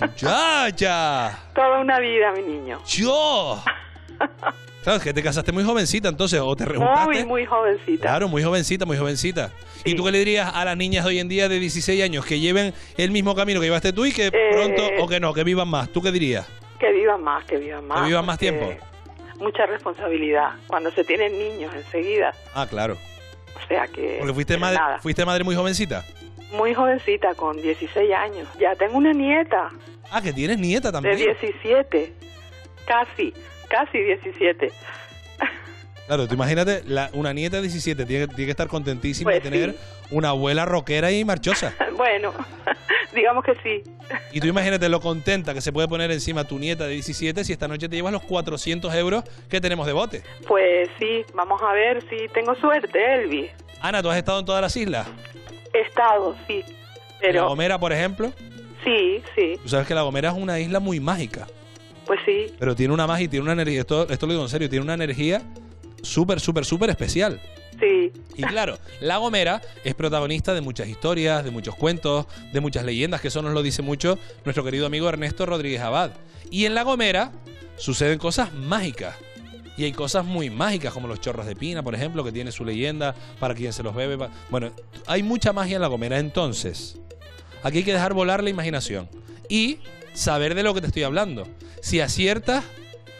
¡Muchacha! Toda una vida, mi niño. ¡Yo! Claro, es que te casaste muy jovencita, entonces, o te rejuntaste. Muy jovencita. Claro, muy jovencita, muy jovencita. Sí. ¿Y tú qué le dirías a las niñas de hoy en día de 16 años que lleven el mismo camino que llevaste tú y que pronto, o que no, que vivan más? ¿Tú qué dirías? Que vivan más, que vivan más. Que vivan más tiempo. Mucha responsabilidad, cuando se tienen niños enseguida. Ah, claro. O sea que... Porque fuiste madre muy jovencita. Muy jovencita, con 16 años. Ya tengo una nieta. Ah, que tienes nieta también. De 17, casi 17. Claro, tú imagínate, una nieta de 17 tiene que estar contentísima de tener una abuela rockera y marchosa. Bueno, digamos que sí. Y tú imagínate lo contenta que se puede poner encima tu nieta de 17 si esta noche te llevas los 400 euros que tenemos de bote. Pues sí, vamos a ver si tengo suerte, Elvis. Ana, ¿tú has estado en todas las islas? He estado, sí. Pero... ¿La Gomera, por ejemplo? Sí, sí. Tú sabes que La Gomera es una isla muy mágica. Pues sí. Pero tiene una magia y tiene una energía, esto lo digo en serio, tiene una energía súper, súper, súper especial. Sí. Y claro, La Gomera es protagonista de muchas historias, de muchos cuentos, de muchas leyendas, que eso nos lo dice mucho nuestro querido amigo Ernesto Rodríguez Abad. Y en La Gomera suceden cosas mágicas. Y hay cosas muy mágicas, como los chorros de pina, por ejemplo, que tiene su leyenda para quien se los bebe. Bueno, hay mucha magia en La Gomera. Entonces, aquí hay que dejar volar la imaginación y saber de lo que te estoy hablando. Si aciertas,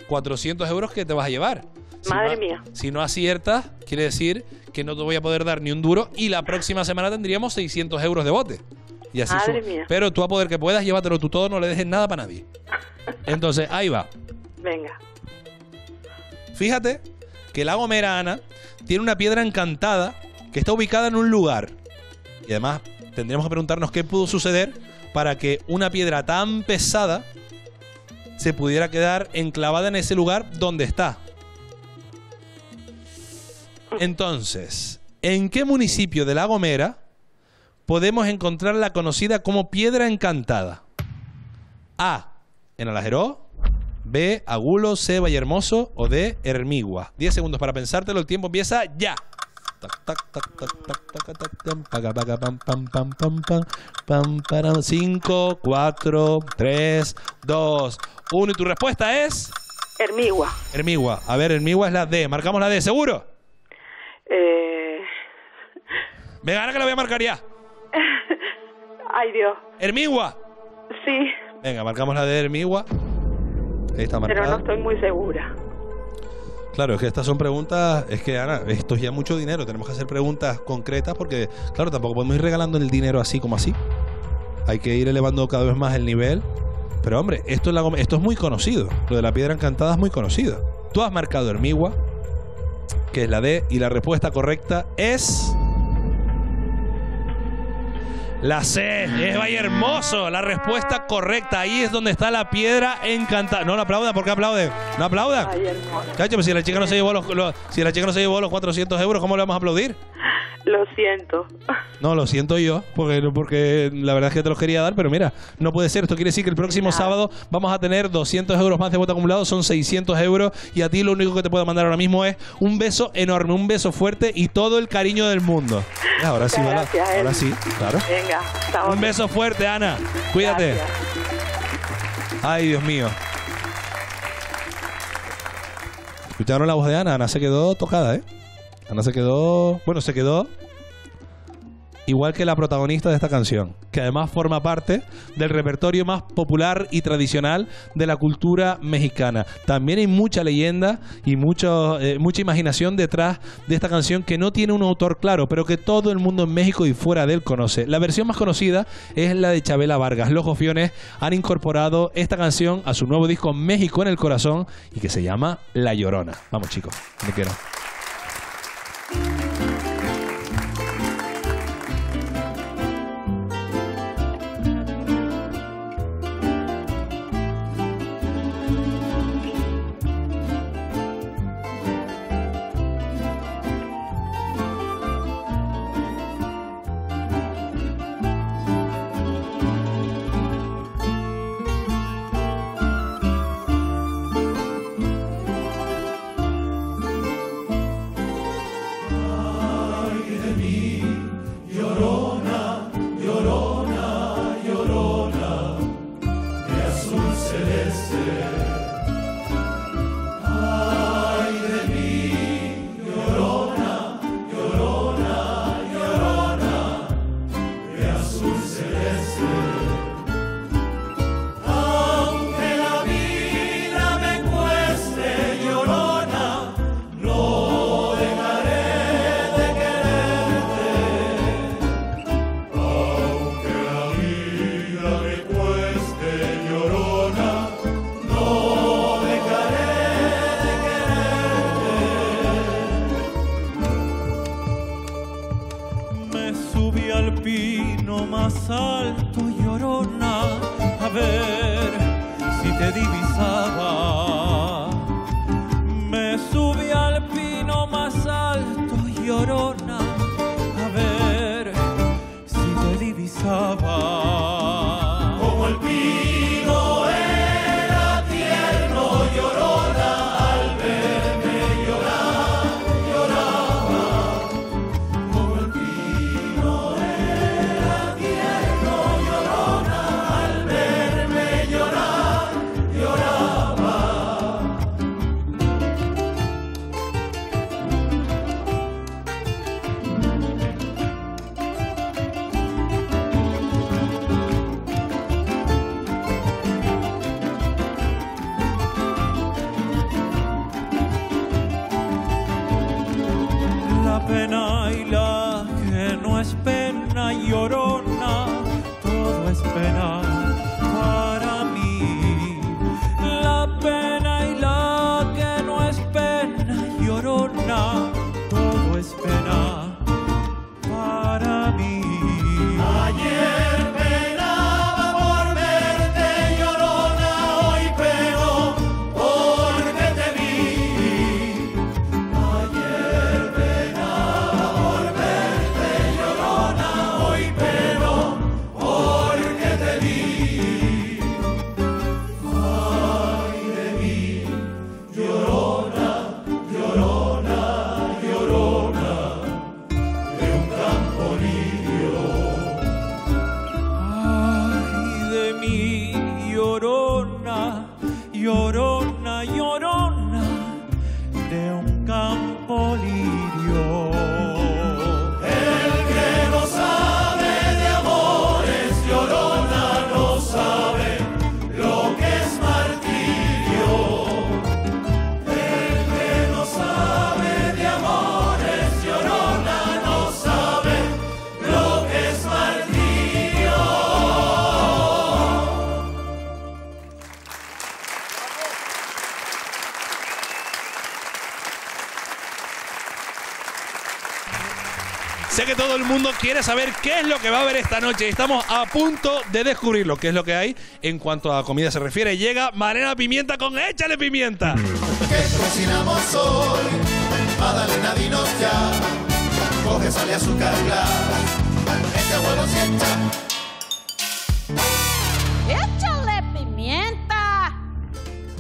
400 euros que te vas a llevar. Madre mía. Si no aciertas, quiere decir que no te voy a poder dar ni un duro y la próxima semana tendríamos 600 euros de bote. Y así Madre mía. Pero tú a poder que puedas, llévatelo tú todo, no le dejes nada para nadie. Entonces, ahí va. Venga. Fíjate que La Gomera, Ana, tiene una piedra encantada que está ubicada en un lugar. Y además tendríamos que preguntarnos qué pudo suceder para que una piedra tan pesada se pudiera quedar enclavada en ese lugar donde está. Entonces, ¿en qué municipio de La Gomera podemos encontrar la conocida como Piedra Encantada? A. En Alajeró. B. Agulo. C. Vallehermoso. O D. Hermigua. 10 segundos para pensártelo. El tiempo empieza ya. Tac, tac, tac, tac, tac, tac, paga, paga, pam, pam, pam, pam, pam, pam, 5, 4, 3, 2, 1. Y tu respuesta es... Hermigua. Hermigua. A ver, Hermigua es la D. ¿Marcamos la D, seguro? Venga, ahora que la voy a marcar ya. Ay, Dios. ¿Hermigua? Sí. Venga, marcamos la D de Hermigua. Ahí está marcada. Pero no estoy muy segura. Claro, es que estas son preguntas... Es que, Ana, esto es ya mucho dinero. Tenemos que hacer preguntas concretas porque, claro, tampoco podemos ir regalando el dinero así como así. Hay que ir elevando cada vez más el nivel. Pero, hombre, esto es muy conocido. Lo de la piedra encantada es muy conocido. Tú has marcado Hermigua, que es la D, y la respuesta correcta es... La C, es Valle Hermoso, la respuesta correcta. Ahí es donde está la piedra encantada. No, no aplaudan, ¿por qué aplauden? No aplaudan. Chacho, si la chica no se llevó los 400 euros, ¿cómo le vamos a aplaudir? Lo siento. No, lo siento yo, porque la verdad es que te los quería dar, pero mira, no puede ser. Esto quiere decir que el próximo sábado vamos a tener 200 euros más de voto acumulado, son 600 euros. Y a ti lo único que te puedo mandar ahora mismo es un beso enorme, un beso fuerte y todo el cariño del mundo. Ahora sí, gracias, ahora sí, claro. Venga. Un beso fuerte, Ana. Cuídate. Gracias. Ay, Dios mío. ¿Escucharon la voz de Ana? Ana se quedó tocada, ¿eh? Ana se quedó... Bueno, se quedó... Igual que la protagonista de esta canción, que además forma parte del repertorio más popular y tradicional de la cultura mexicana. También hay mucha leyenda y mucha imaginación detrás de esta canción, que no tiene un autor claro, pero que todo el mundo en México y fuera de él conoce. La versión más conocida es la de Chabela Vargas. Los Gofiones han incorporado esta canción a su nuevo disco México en el Corazón, y que se llama La Llorona. Vamos, chicos, me quiero. Te vi. Sé que todo el mundo quiere saber qué es lo que va a haber esta noche. Estamos a punto de descubrirlo, qué es lo que hay en cuanto a comida se refiere. Llega Malena Pimienta con Échale Pimienta. ¿Qué cocinamos hoy? Madalena, dinos ya. Coge, sale a su carga. Echa huevos y echa. ¡Échale pimienta!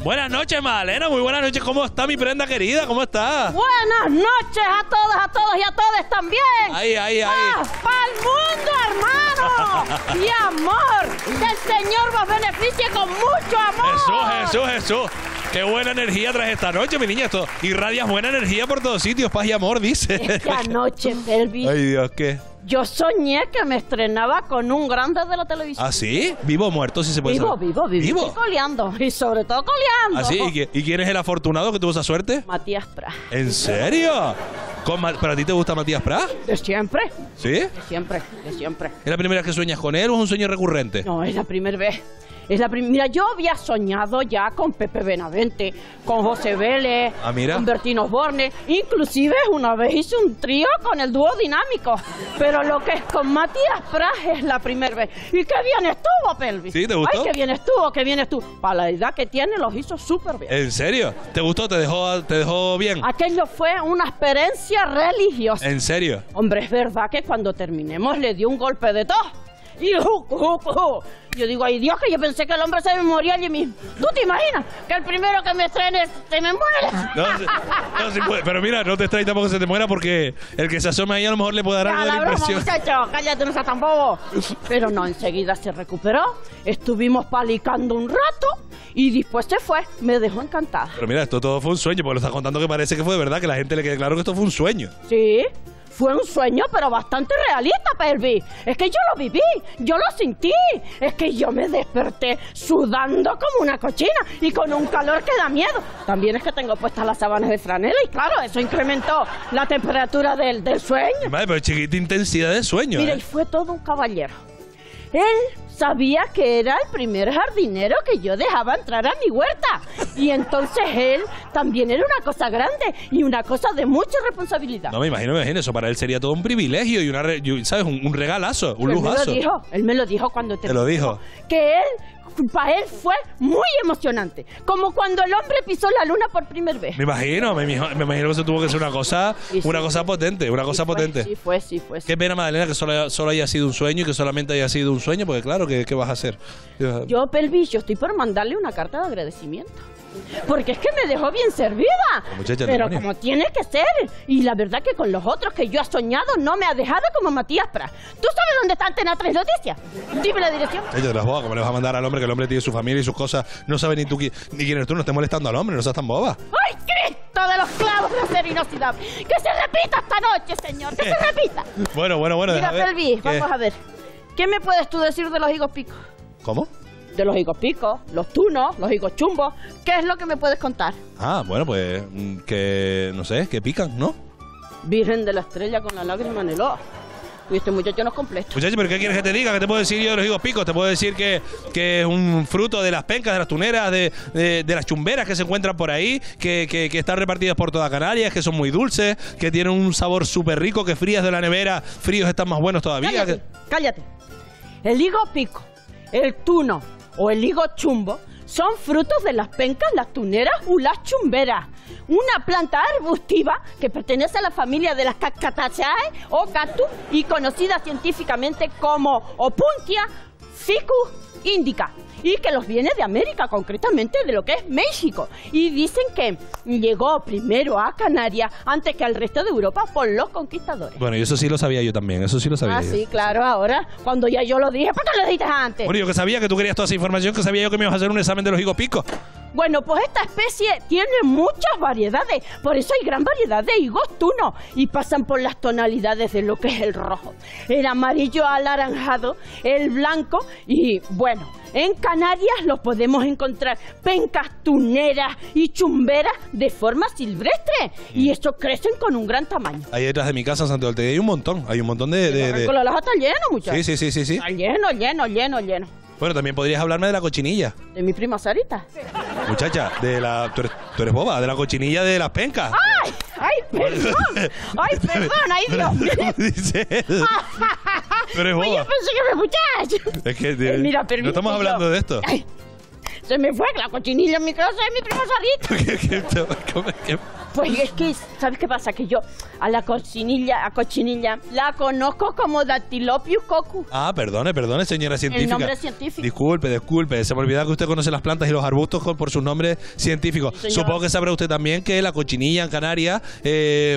Buenas noches, Malena. Muy buenas noches. ¿Cómo está mi prenda querida? ¿Cómo está? Buenas noches a todos y a todas también. ¡Ay, ay, ay! ¡Para el mundo, hermano! ¡Y amor! ¡Que el Señor nos beneficie con mucho amor! ¡Jesús, Jesús, Jesús! ¡Qué buena energía traes esta noche, mi niña! Esto irradias buena energía por todos sitios, paz y amor, dice. Esta noche, Ferbi. Ay, Dios, ¿qué? Yo soñé que me estrenaba con un grande de la televisión. ¿Ah, sí? ¿Vivo o muerto, si se puede saber? Vivo, vivo, vivo. Y coleando. Y sobre todo coleando. ¿Ah, sí? ¿Y quién es el afortunado que tuvo esa suerte? Matías Prat. ¿En serio? ¿Pero a ti te gusta Matías Prat? De siempre. ¿Sí? De siempre, de siempre. ¿Es la primera vez que sueñas con él o es un sueño recurrente? No, es la primera vez. Es la primera. Yo había soñado ya con Pepe Benavente, con José Vélez, con Bertino Borne. Inclusive una vez hice un trío con el dúo dinámico. Pero lo que es con Matías Prat es la primera vez. Y qué bien estuvo, Pelvis. ¿Sí? ¿Te gustó? Ay, qué bien estuvo, qué bien estuvo. Para la edad que tiene los hizo súper bien. ¿En serio? ¿Te gustó? ¿Te dejó bien? Aquello fue una experiencia religiosa. ¿En serio? Hombre, es verdad que cuando terminemos le dio un golpe de tos. Y yo digo, ay Dios, que yo pensé que el hombre se me moría allí mismo. ¿Tú te imaginas que el primero que me estrene se me muere? No, sí puede, pero mira, no te extrañes tampoco que se te muera, porque el que se asome ahí a lo mejor le puede dar algo de la impresión. Muchacho, cállate, no seas tan bobo. Pero no, enseguida se recuperó, estuvimos palicando un rato y después se fue, me dejó encantada. Pero mira, esto todo fue un sueño, porque lo estás contando que parece que fue de verdad, que la gente le quede claro que esto fue un sueño. Sí. Fue un sueño, pero bastante realista, Pelvis. Es que yo lo viví, yo lo sentí. Es que yo me desperté sudando como una cochina y con un calor que da miedo. También es que tengo puestas las sábanas de franela y claro, eso incrementó la temperatura del sueño. Madre, pero chiquita intensidad de sueño. Mira, y fue todo un caballero. Él sabía que era el primer jardinero que yo dejaba entrar a mi huerta. Y entonces él también era una cosa grande y una cosa de mucha responsabilidad. No, me imagino, eso para él sería todo un privilegio y, ¿sabes? Un regalazo, un lujazo. Él me lo dijo cuando te lo dijo. Que él, para él fue muy emocionante. Como cuando el hombre pisó la luna por primera vez. Me imagino que eso tuvo que ser una cosa, sí, una sí, cosa potente, una sí, cosa fue, potente. Sí, fue, sí, fue. Sí. Qué pena, Magdalena, que solo haya sido un sueño y que solamente haya sido un sueño, porque claro, ¿qué vas a hacer? Yo, Pelvis, yo estoy por mandarle una carta de agradecimiento. Porque es que me dejó bien servida. Pero como tiene que ser. Y la verdad que con los otros que yo he soñado no me ha dejado como Matías Prat. ¿Tú sabes dónde está Antena 3 Noticias? Dime la dirección. Yo te las boba, ¿cómo le vas a mandar al hombre? Que el hombre tiene su familia y sus cosas. No sabe ni tú ni quién eres tú. No estés molestando al hombre, no seas tan boba. ¡Ay, Cristo de los clavos de acero inoxidable! ¡Que se repita esta noche, señor! ¡Que se repita! Bueno. Mira, Pelvis, vamos a ver. ¿Qué me puedes tú decir de los higos picos? ¿Cómo? De los higos picos, los tunos, los higos chumbos. ¿Qué es lo que me puedes contar? Ah, bueno, pues que, no sé, que pican, ¿no? Virgen de la estrella con la lágrima en el ojo. Y este muchacho no es completo. Muchacho, ¿pero qué quieres que te diga? ¿Qué te puedo decir yo de los higos picos? Te puedo decir que es un fruto de las pencas, de las tuneras, de las chumberas que se encuentran por ahí, que están repartidas por toda Canarias, que son muy dulces, que tienen un sabor súper rico, que frías de la nevera, fríos están más buenos todavía. Cállate, cállate. El higo pico, el tuno o el higo chumbo son frutos de las pencas, las tuneras o las chumberas. Una planta arbustiva que pertenece a la familia de las Cactaceae o cactus y conocida científicamente como Opuntia ficus indica. Y que los viene de América, concretamente de lo que es México. Y dicen que llegó primero a Canarias antes que al resto de Europa por los conquistadores. Bueno, y eso sí lo sabía yo también, eso sí lo sabía. Ah, yo. Sí, claro, ahora, cuando ya yo lo dije, ¿por qué lo dijiste antes? Bueno, yo que sabía que tú querías toda esa información, que sabía yo que me ibas a hacer un examen de los higos picos. Bueno, pues esta especie tiene muchas variedades, por eso hay gran variedad de higos tunos y pasan por las tonalidades de lo que es el rojo, el amarillo alaranjado, el blanco y bueno, en Canarias los podemos encontrar pencas tuneras y chumberas de forma silvestre y estos crecen con un gran tamaño. Ahí detrás de mi casa en Santo Ortega hay un montón de... El laja está lleno, muchachos. Sí. Está lleno. Bueno, también podrías hablarme de la cochinilla. ¿De mi prima Sarita? Muchacha, tú eres boba, de la cochinilla de las pencas. ¡Ay! ¡Ay, perdón! ¡Ay, Dios mío! Dice... Pero es boba. Yo pensé que me escuchás. Es que... mira, no estamos hablando de esto. Ay, se me fue la cochinilla en mi casa de mi profesorita. Pues es que, ¿sabes qué pasa? Que yo a la cochinilla, la conozco como Dactylopius coccus. Ah, perdone, perdone, señora científica. El nombre científico. Disculpe, disculpe. Se me olvidaba que usted conoce las plantas y los arbustos por sus nombres científicos. Sí, supongo que sabrá usted también que la cochinilla en Canarias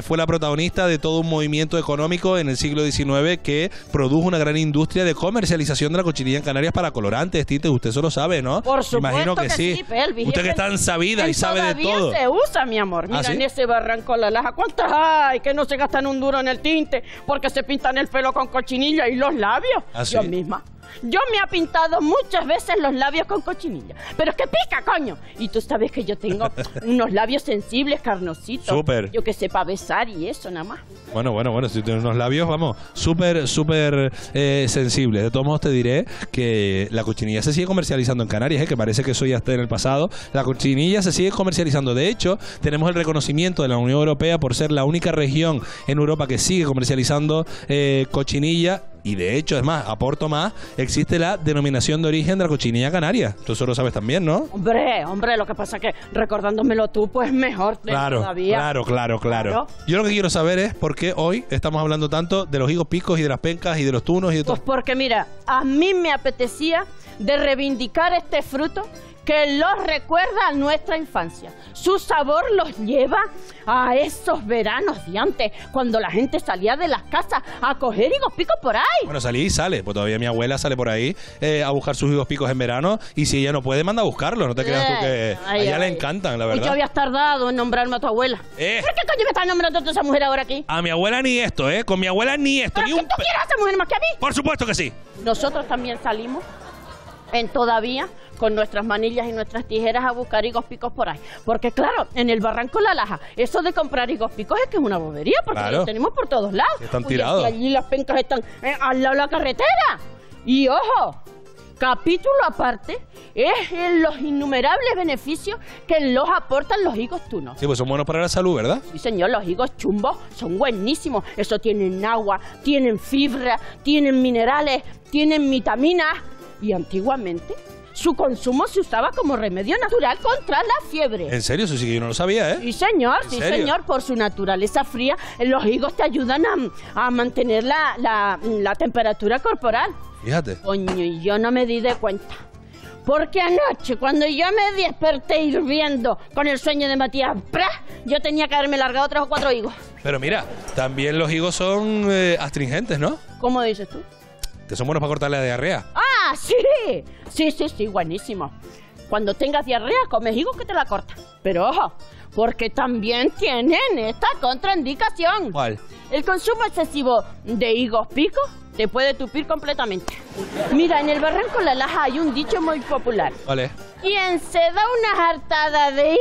fue la protagonista de todo un movimiento económico en el siglo XIX que produjo una gran industria de comercialización de la cochinilla en Canarias para colorantes, tintes. Usted eso lo sabe, ¿no? Por supuesto. Imagino que sí. Pelvis, usted que es tan sabida y sabe de todo. Se usa, mi amor. Mira, ¿ah, sí? Ese barranco La Laja, ¿cuántas hay que no se gastan un duro en el tinte porque se pintan el pelo con cochinilla y los labios? ¿Ah, sí? Yo misma. Yo me he pintado muchas veces los labios con cochinilla. Pero es que pica, coño. Y tú sabes que yo tengo unos labios sensibles, carnositos. Súper. Yo que sé, para besar y eso, nada más. Bueno, si tienes unos labios, vamos, súper sensibles. De todos modos te diré que la cochinilla se sigue comercializando en Canarias, que parece que eso ya está en el pasado. La cochinilla se sigue comercializando. De hecho, tenemos el reconocimiento de la Unión Europea por ser la única región en Europa que sigue comercializando cochinilla. Y de hecho, es más, aporto más, existe la denominación de origen de la cochinilla canaria. Tú eso lo sabes también, ¿no? Hombre, lo que pasa es que recordándomelo tú, pues mejor todavía. Claro. Yo lo que quiero saber es por qué hoy estamos hablando tanto de los higos picos y de las pencas y de los tunos y de todo. Pues porque mira, a mí me apetecía de reivindicar este fruto que los recuerda a nuestra infancia. Su sabor los lleva a esos veranos de antes, cuando la gente salía de las casas a coger higos picos por ahí. Bueno, salí y sale, pues todavía mi abuela sale por ahí a buscar sus higos picos en verano, y si ella no puede, manda a buscarlo. No te creas tú que a ella le encantan, la verdad. Y yo habías tardado en nombrarme a tu abuela. ¿Por qué coño me estás nombrando a esa mujer ahora aquí? A mi abuela ni esto, ¿eh? Con mi abuela ni esto. ¿Pero ni tú quieres a esa mujer más que a mí? Por supuesto que sí. Nosotros también salimos todavía con nuestras manillas y nuestras tijeras a buscar higos picos por ahí. Porque claro, en el barranco La Laja, eso de comprar higos picos es que es una bobería, porque claro, los tenemos por todos lados. Están tirados. Y allí las pencas están al lado de la carretera. Y ojo, capítulo aparte es en los innumerables beneficios que los aportan los higos tunos. Sí, pues son buenos para la salud, ¿verdad? Sí, señor, los higos chumbos son buenísimos. Eso tienen agua, tienen fibra, tienen minerales, tienen vitaminas. Y antiguamente su consumo se usaba como remedio natural contra la fiebre. ¿En serio? Eso sí que yo no lo sabía, ¿eh? Sí, señor, sí, señor. Por su naturaleza fría, los higos te ayudan a mantener la temperatura corporal. Fíjate. Coño, y yo no me di de cuenta. Porque anoche, cuando yo me desperté hirviendo con el sueño de Matías Pras, yo tenía que haberme largado 3 o 4 higos. Pero mira, también los higos son astringentes, ¿no? ¿Cómo dices tú? Que son buenos para cortar la diarrea. ¡Ah, sí! Sí, buenísimo. Cuando tengas diarrea, comes higos que te la cortan. Pero ojo, porque también tienen esta contraindicación. ¿Cuál? El consumo excesivo de higos picos te puede tupir completamente. Mira, en el barranco La Laja hay un dicho muy popular. ¿Cuál es? Quien se da una jartada de higos,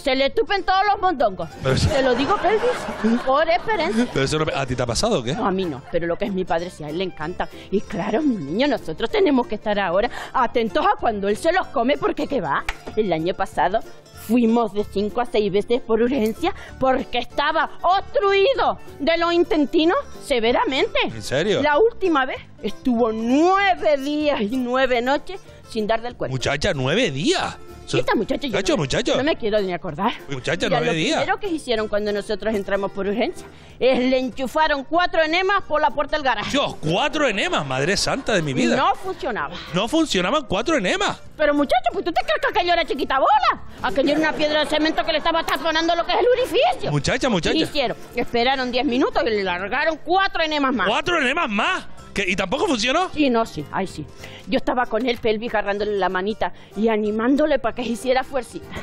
se le tupen todos los mondongos. Eso... Te lo digo, Pelvis, por experiencia. Pero eso no... ¿A ti te ha pasado o qué? No, a mí no, pero lo que es mi padre, si a él le encanta. Y claro, mi niño, nosotros tenemos que estar ahora atentos a cuando él se los come, porque ¿qué va? El año pasado fuimos de 5 a 6 veces por urgencia porque estaba obstruido de los intestinos severamente. ¿En serio? La última vez estuvo 9 días y 9 noches sin dar del cuerpo. Muchacha, 9 días. Esta muchacha, yo no me quiero ni acordar. Muchacha, no me digas. Lo primero que hicieron cuando nosotros entramos por urgencia es le enchufaron 4 enemas por la puerta del garaje. Dios, 4 enemas, madre santa de mi vida. Y no funcionaba. No funcionaban 4 enemas. Pero muchacho, pues tú te crees que aquello era chiquita bola. Aquello era una piedra de cemento que le estaba taponando lo que es el orificio. Muchacha. ¿Qué hicieron? Esperaron 10 minutos y le largaron 4 enemas más. ¿4 enemas más? ¿Y tampoco funcionó? Sí, no, sí, ahí sí. Yo estaba con él, Pelvis, agarrándole la manita y animándole para que hiciera fuercita.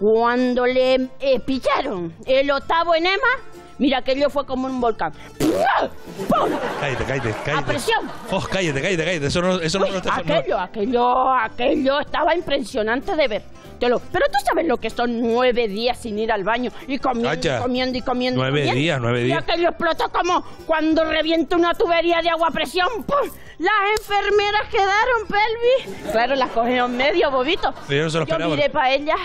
Cuando le pillaron el 8º enema, mira, aquello fue como un volcán. ¡Pum! ¡Pum! Cállate. ¡A presión! Oh, cállate. Aquello estaba impresionante de ver. Pero tú sabes lo que son 9 días sin ir al baño y comiendo. 9 días. Y aquello explotó como cuando revienta una tubería de agua a presión. ¡Pum! Las enfermeras quedaron, Pelvis. Claro, las cogieron medio bobito. Yo miré para ellas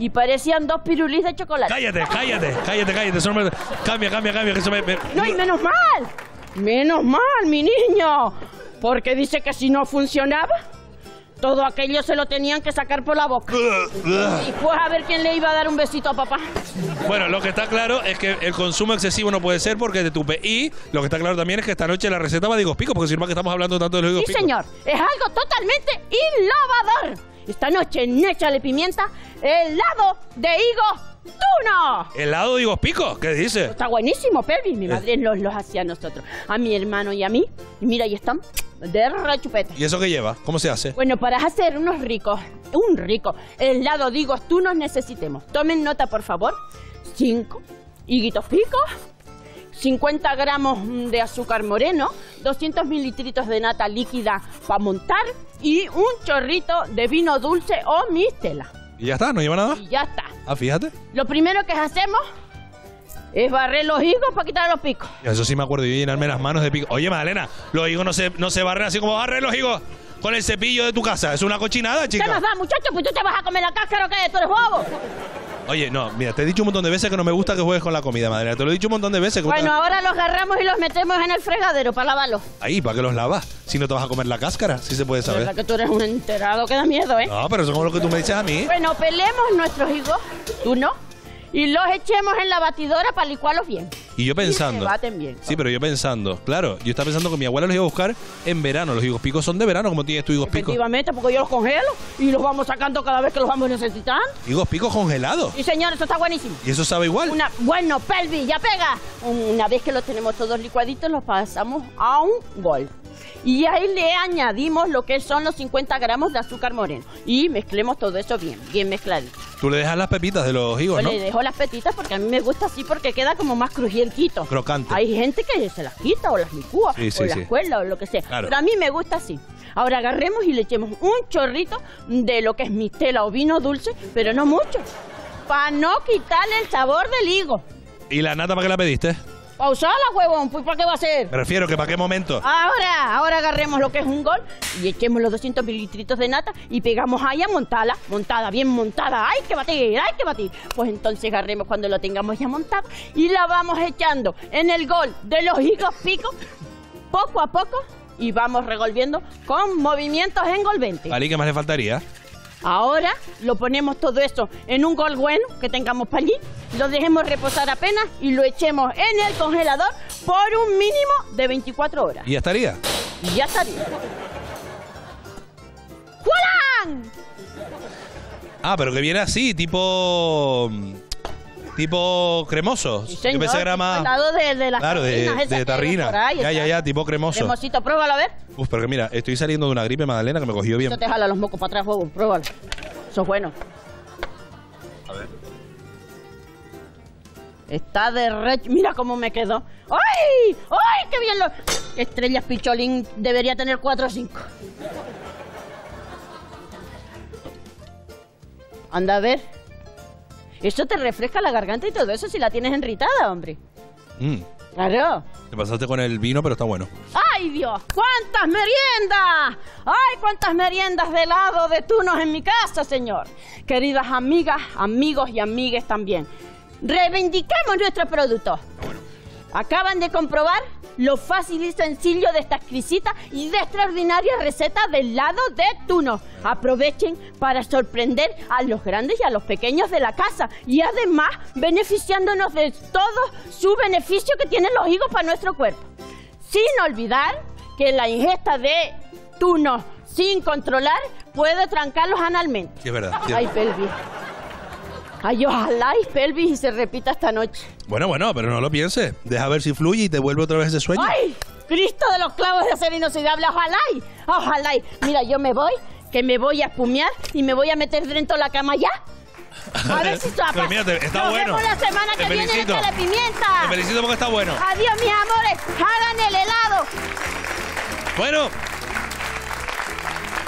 y parecían dos pirulis de chocolate. Cállate. Eso no me... Cambia. Eso me... No, y menos mal. Menos mal, mi niño. Porque dice que si no funcionaba, todo aquello se lo tenían que sacar por la boca. Y pues a ver quién le iba a dar un besito a papá. Bueno, lo que está claro es que el consumo excesivo no puede ser porque te tupe. Y lo que está claro también es que esta noche la receta va de higos picos, porque si no que estamos hablando tanto de los higos picos. Sí, señor. Es algo totalmente innovador. Esta noche en Échale Pimienta, helado de higos tuno. ¿Helado de higos picos? ¿Qué dices? Está buenísimo, Pelvis. Mi madre los hacía a nosotros, a mi hermano y a mí. Y mira, ahí están. De rechupete. ¿Y eso qué lleva? ¿Cómo se hace? Bueno, para hacer unos ricos, un rico helado de higos tunos necesitemos. Tomen nota, por favor. 5 higuitos picos, 50 gramos de azúcar moreno, 200 mililitros de nata líquida para montar y un chorrito de vino dulce o mistela. ¿Y ya está? ¿No lleva nada? Y ya está. Ah, fíjate. Lo primero que hacemos... es barrer los higos para quitar los picos. Eso sí me acuerdo, yo llenarme las manos de picos. Oye, Magdalena, los higos no se barren así como barren los higos con el cepillo de tu casa. Es una cochinada, chica. ¿Qué más da, muchacho? Pues tú te vas a comer la cáscara, ¿o qué? Tú eres bobo. Oye, no, mira, te he dicho un montón de veces que no me gusta que juegues con la comida, Magdalena. Te lo he dicho un montón de veces. Que bueno, ahora los agarramos y los metemos en el fregadero para lavarlos. Ahí, ¿para qué los lavas? Si no te vas a comer la cáscara, sí se puede saber. Es verdad que tú eres un enterado que da miedo, ¿eh? No, pero eso es como lo que tú me dices a mí. Bueno, pelemos nuestros higos. Tú no. Y los echemos en la batidora para licuarlos bien. Y yo pensando... y se baten bien. Sí, pero yo pensando... claro, yo estaba pensando que mi abuela los iba a buscar en verano. Los higos picos son de verano, como tienes tú higos picos. Efectivamente, porque yo los congelo y los vamos sacando cada vez que los vamos necesitando. ¿Higos picos congelados? Sí, señor, eso está buenísimo. ¿Y eso sabe igual? Bueno, Pelvis, ya pega. Una vez que los tenemos todos licuaditos, los pasamos a un bol. Y ahí le añadimos lo que son los 50 gramos de azúcar moreno. Y mezclemos todo eso bien, bien mezcladito. Tú le dejas las pepitas de los higos, ¿no? Yo le dejo las pepitas porque a mí me gusta así porque queda como más crujientito. Crocante. Hay gente que se las quita o las licúa, o las cuela o lo que sea. Claro. Pero a mí me gusta así. Ahora agarremos y le echemos un chorrito de lo que es mistela o vino dulce, pero no mucho, para no quitarle el sabor del higo. ¿Y la nata para qué la pediste? Pausala, huevón, pues ¿para qué va a ser? Me refiero que ¿para qué momento? Ahora agarremos lo que es un gol y echemos los 200 mililitros de nata y pegamos ahí a montarla, montada, bien montada. ¡Ay, que batir! ¡Ay, que batir! Pues entonces agarremos cuando lo tengamos ya montado y la vamos echando en el gol de los higos picos, poco a poco, y vamos revolviendo con movimientos envolventes. ¿Vale? ¿Qué más le faltaría? Ahora lo ponemos todo eso en un gol bueno que tengamos para allí, lo dejemos reposar apenas y lo echemos en el congelador por un mínimo de 24 horas. ¿Y ya estaría? Ya estaría. ¡Juan! Ah, pero que viene así, tipo cremoso. Sí, señor. Yo pensé que era más... de las claro, de tarrina. Ahí, ya, tipo cremoso. Cremosito, pruébalo, a ver. Uf, pero que mira, estoy saliendo de una gripe, Magdalena, que me cogió bien. Eso te jala los mocos para atrás, huevo, pruébalo. Eso es bueno. A ver. Está de re... mira cómo me quedó. ¡Ay! ¡Ay, qué bien los... Estrellas Picholín debería tener 4 o 5. Anda a ver. Eso te refresca la garganta y todo eso si la tienes enritada, hombre. Claro. Te pasaste con el vino, pero está bueno. ¡Ay, Dios! ¡Cuántas meriendas! ¡Ay, cuántas meriendas de helado de tunos en mi casa, señor! Queridas amigas, amigos y amigues también, reivindicamos nuestro producto. Bueno. Acaban de comprobar lo fácil y sencillo de esta exquisita y de extraordinaria receta de helado de tunos. Aprovechen para sorprender a los grandes y a los pequeños de la casa y además beneficiándonos de todo su beneficio que tienen los higos para nuestro cuerpo. Sin olvidar que la ingesta de tunos sin controlar puede trancarlos analmente. Sí, es verdad. Ay, Pelvis. Ay, ojalá y Pelvis y se repita esta noche. Bueno, pero no lo pienses. Deja ver si fluye y te vuelve otra vez ese sueño. ¡Ay! Cristo de los clavos de acero inoxidable, ojalá y, ojalá y. Mira, yo me voy, que me voy a espumear y me voy a meter dentro de la cama ya. A ver si tapa. Está nos bueno. Nos vemos la semana que viene en Échale Pimienta. Te felicito porque está bueno. Adiós, mis amores. Hagan el helado. Bueno.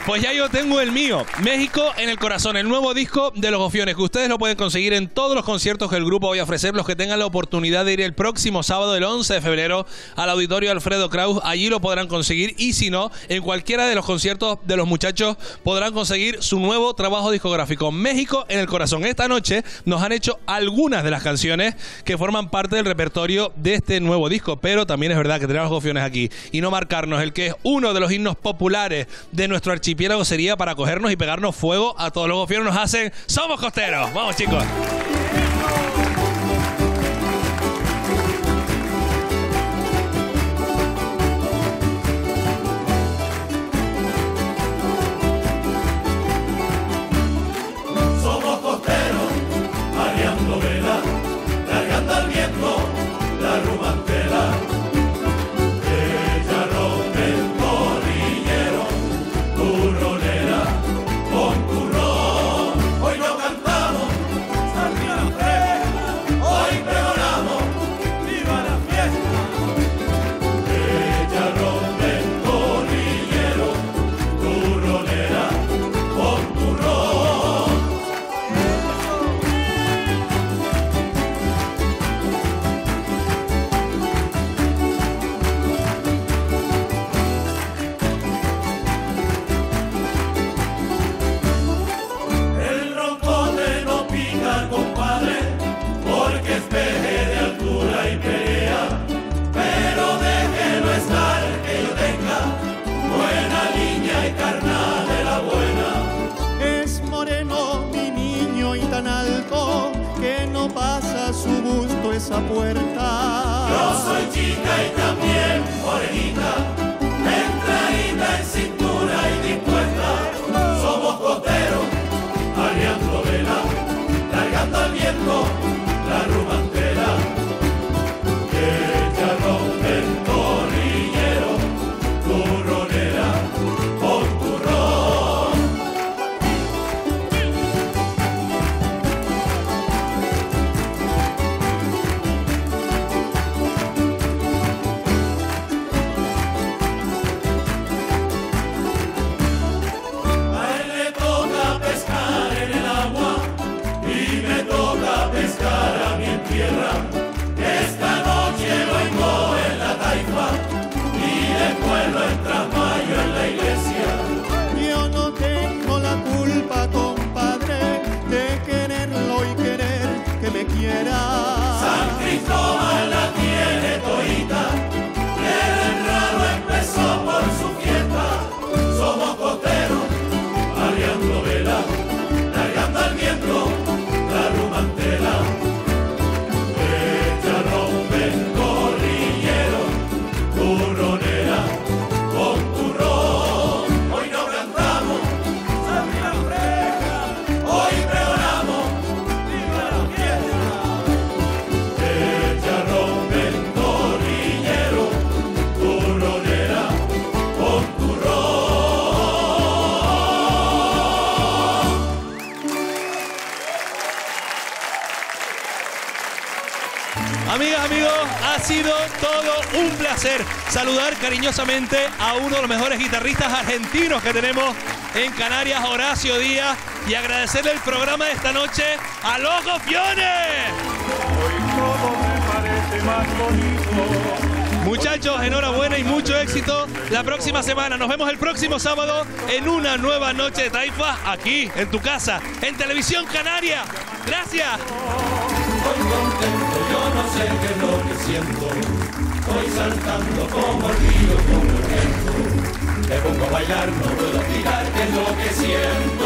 Pues ya yo tengo el mío, México en el Corazón, el nuevo disco de Los Gofiones, que ustedes lo pueden conseguir en todos los conciertos que el grupo voy a ofrecer. Los que tengan la oportunidad de ir el próximo sábado, el 11 de febrero, al Auditorio Alfredo Kraus, allí lo podrán conseguir, y si no, en cualquiera de los conciertos de los muchachos podrán conseguir su nuevo trabajo discográfico, México en el Corazón. Esta noche nos han hecho algunas de las canciones que forman parte del repertorio de este nuevo disco, pero también es verdad que tenemos Los Gofiones aquí y no marcarnos el que es uno de los himnos populares de nuestro archipiélago sería para cogernos y pegarnos fuego a todos. Los Gofiones nos hacen Somos Costeros. Vamos, chicos. Saludar cariñosamente a uno de los mejores guitarristas argentinos que tenemos en Canarias, Horacio Díaz, y agradecerle el programa de esta noche a Los Gofiones. Hoy todo me parece más bonito. Muchachos, enhorabuena y mucho éxito la próxima semana. Nos vemos el próximo sábado en una nueva Noche de Taifas aquí, en tu casa, en Televisión Canaria. Gracias. Estoy contento, yo no sé qué es lo que siento. Voy saltando como el río, como el viento. Me pongo a bailar, no puedo tirar, que es lo que siento.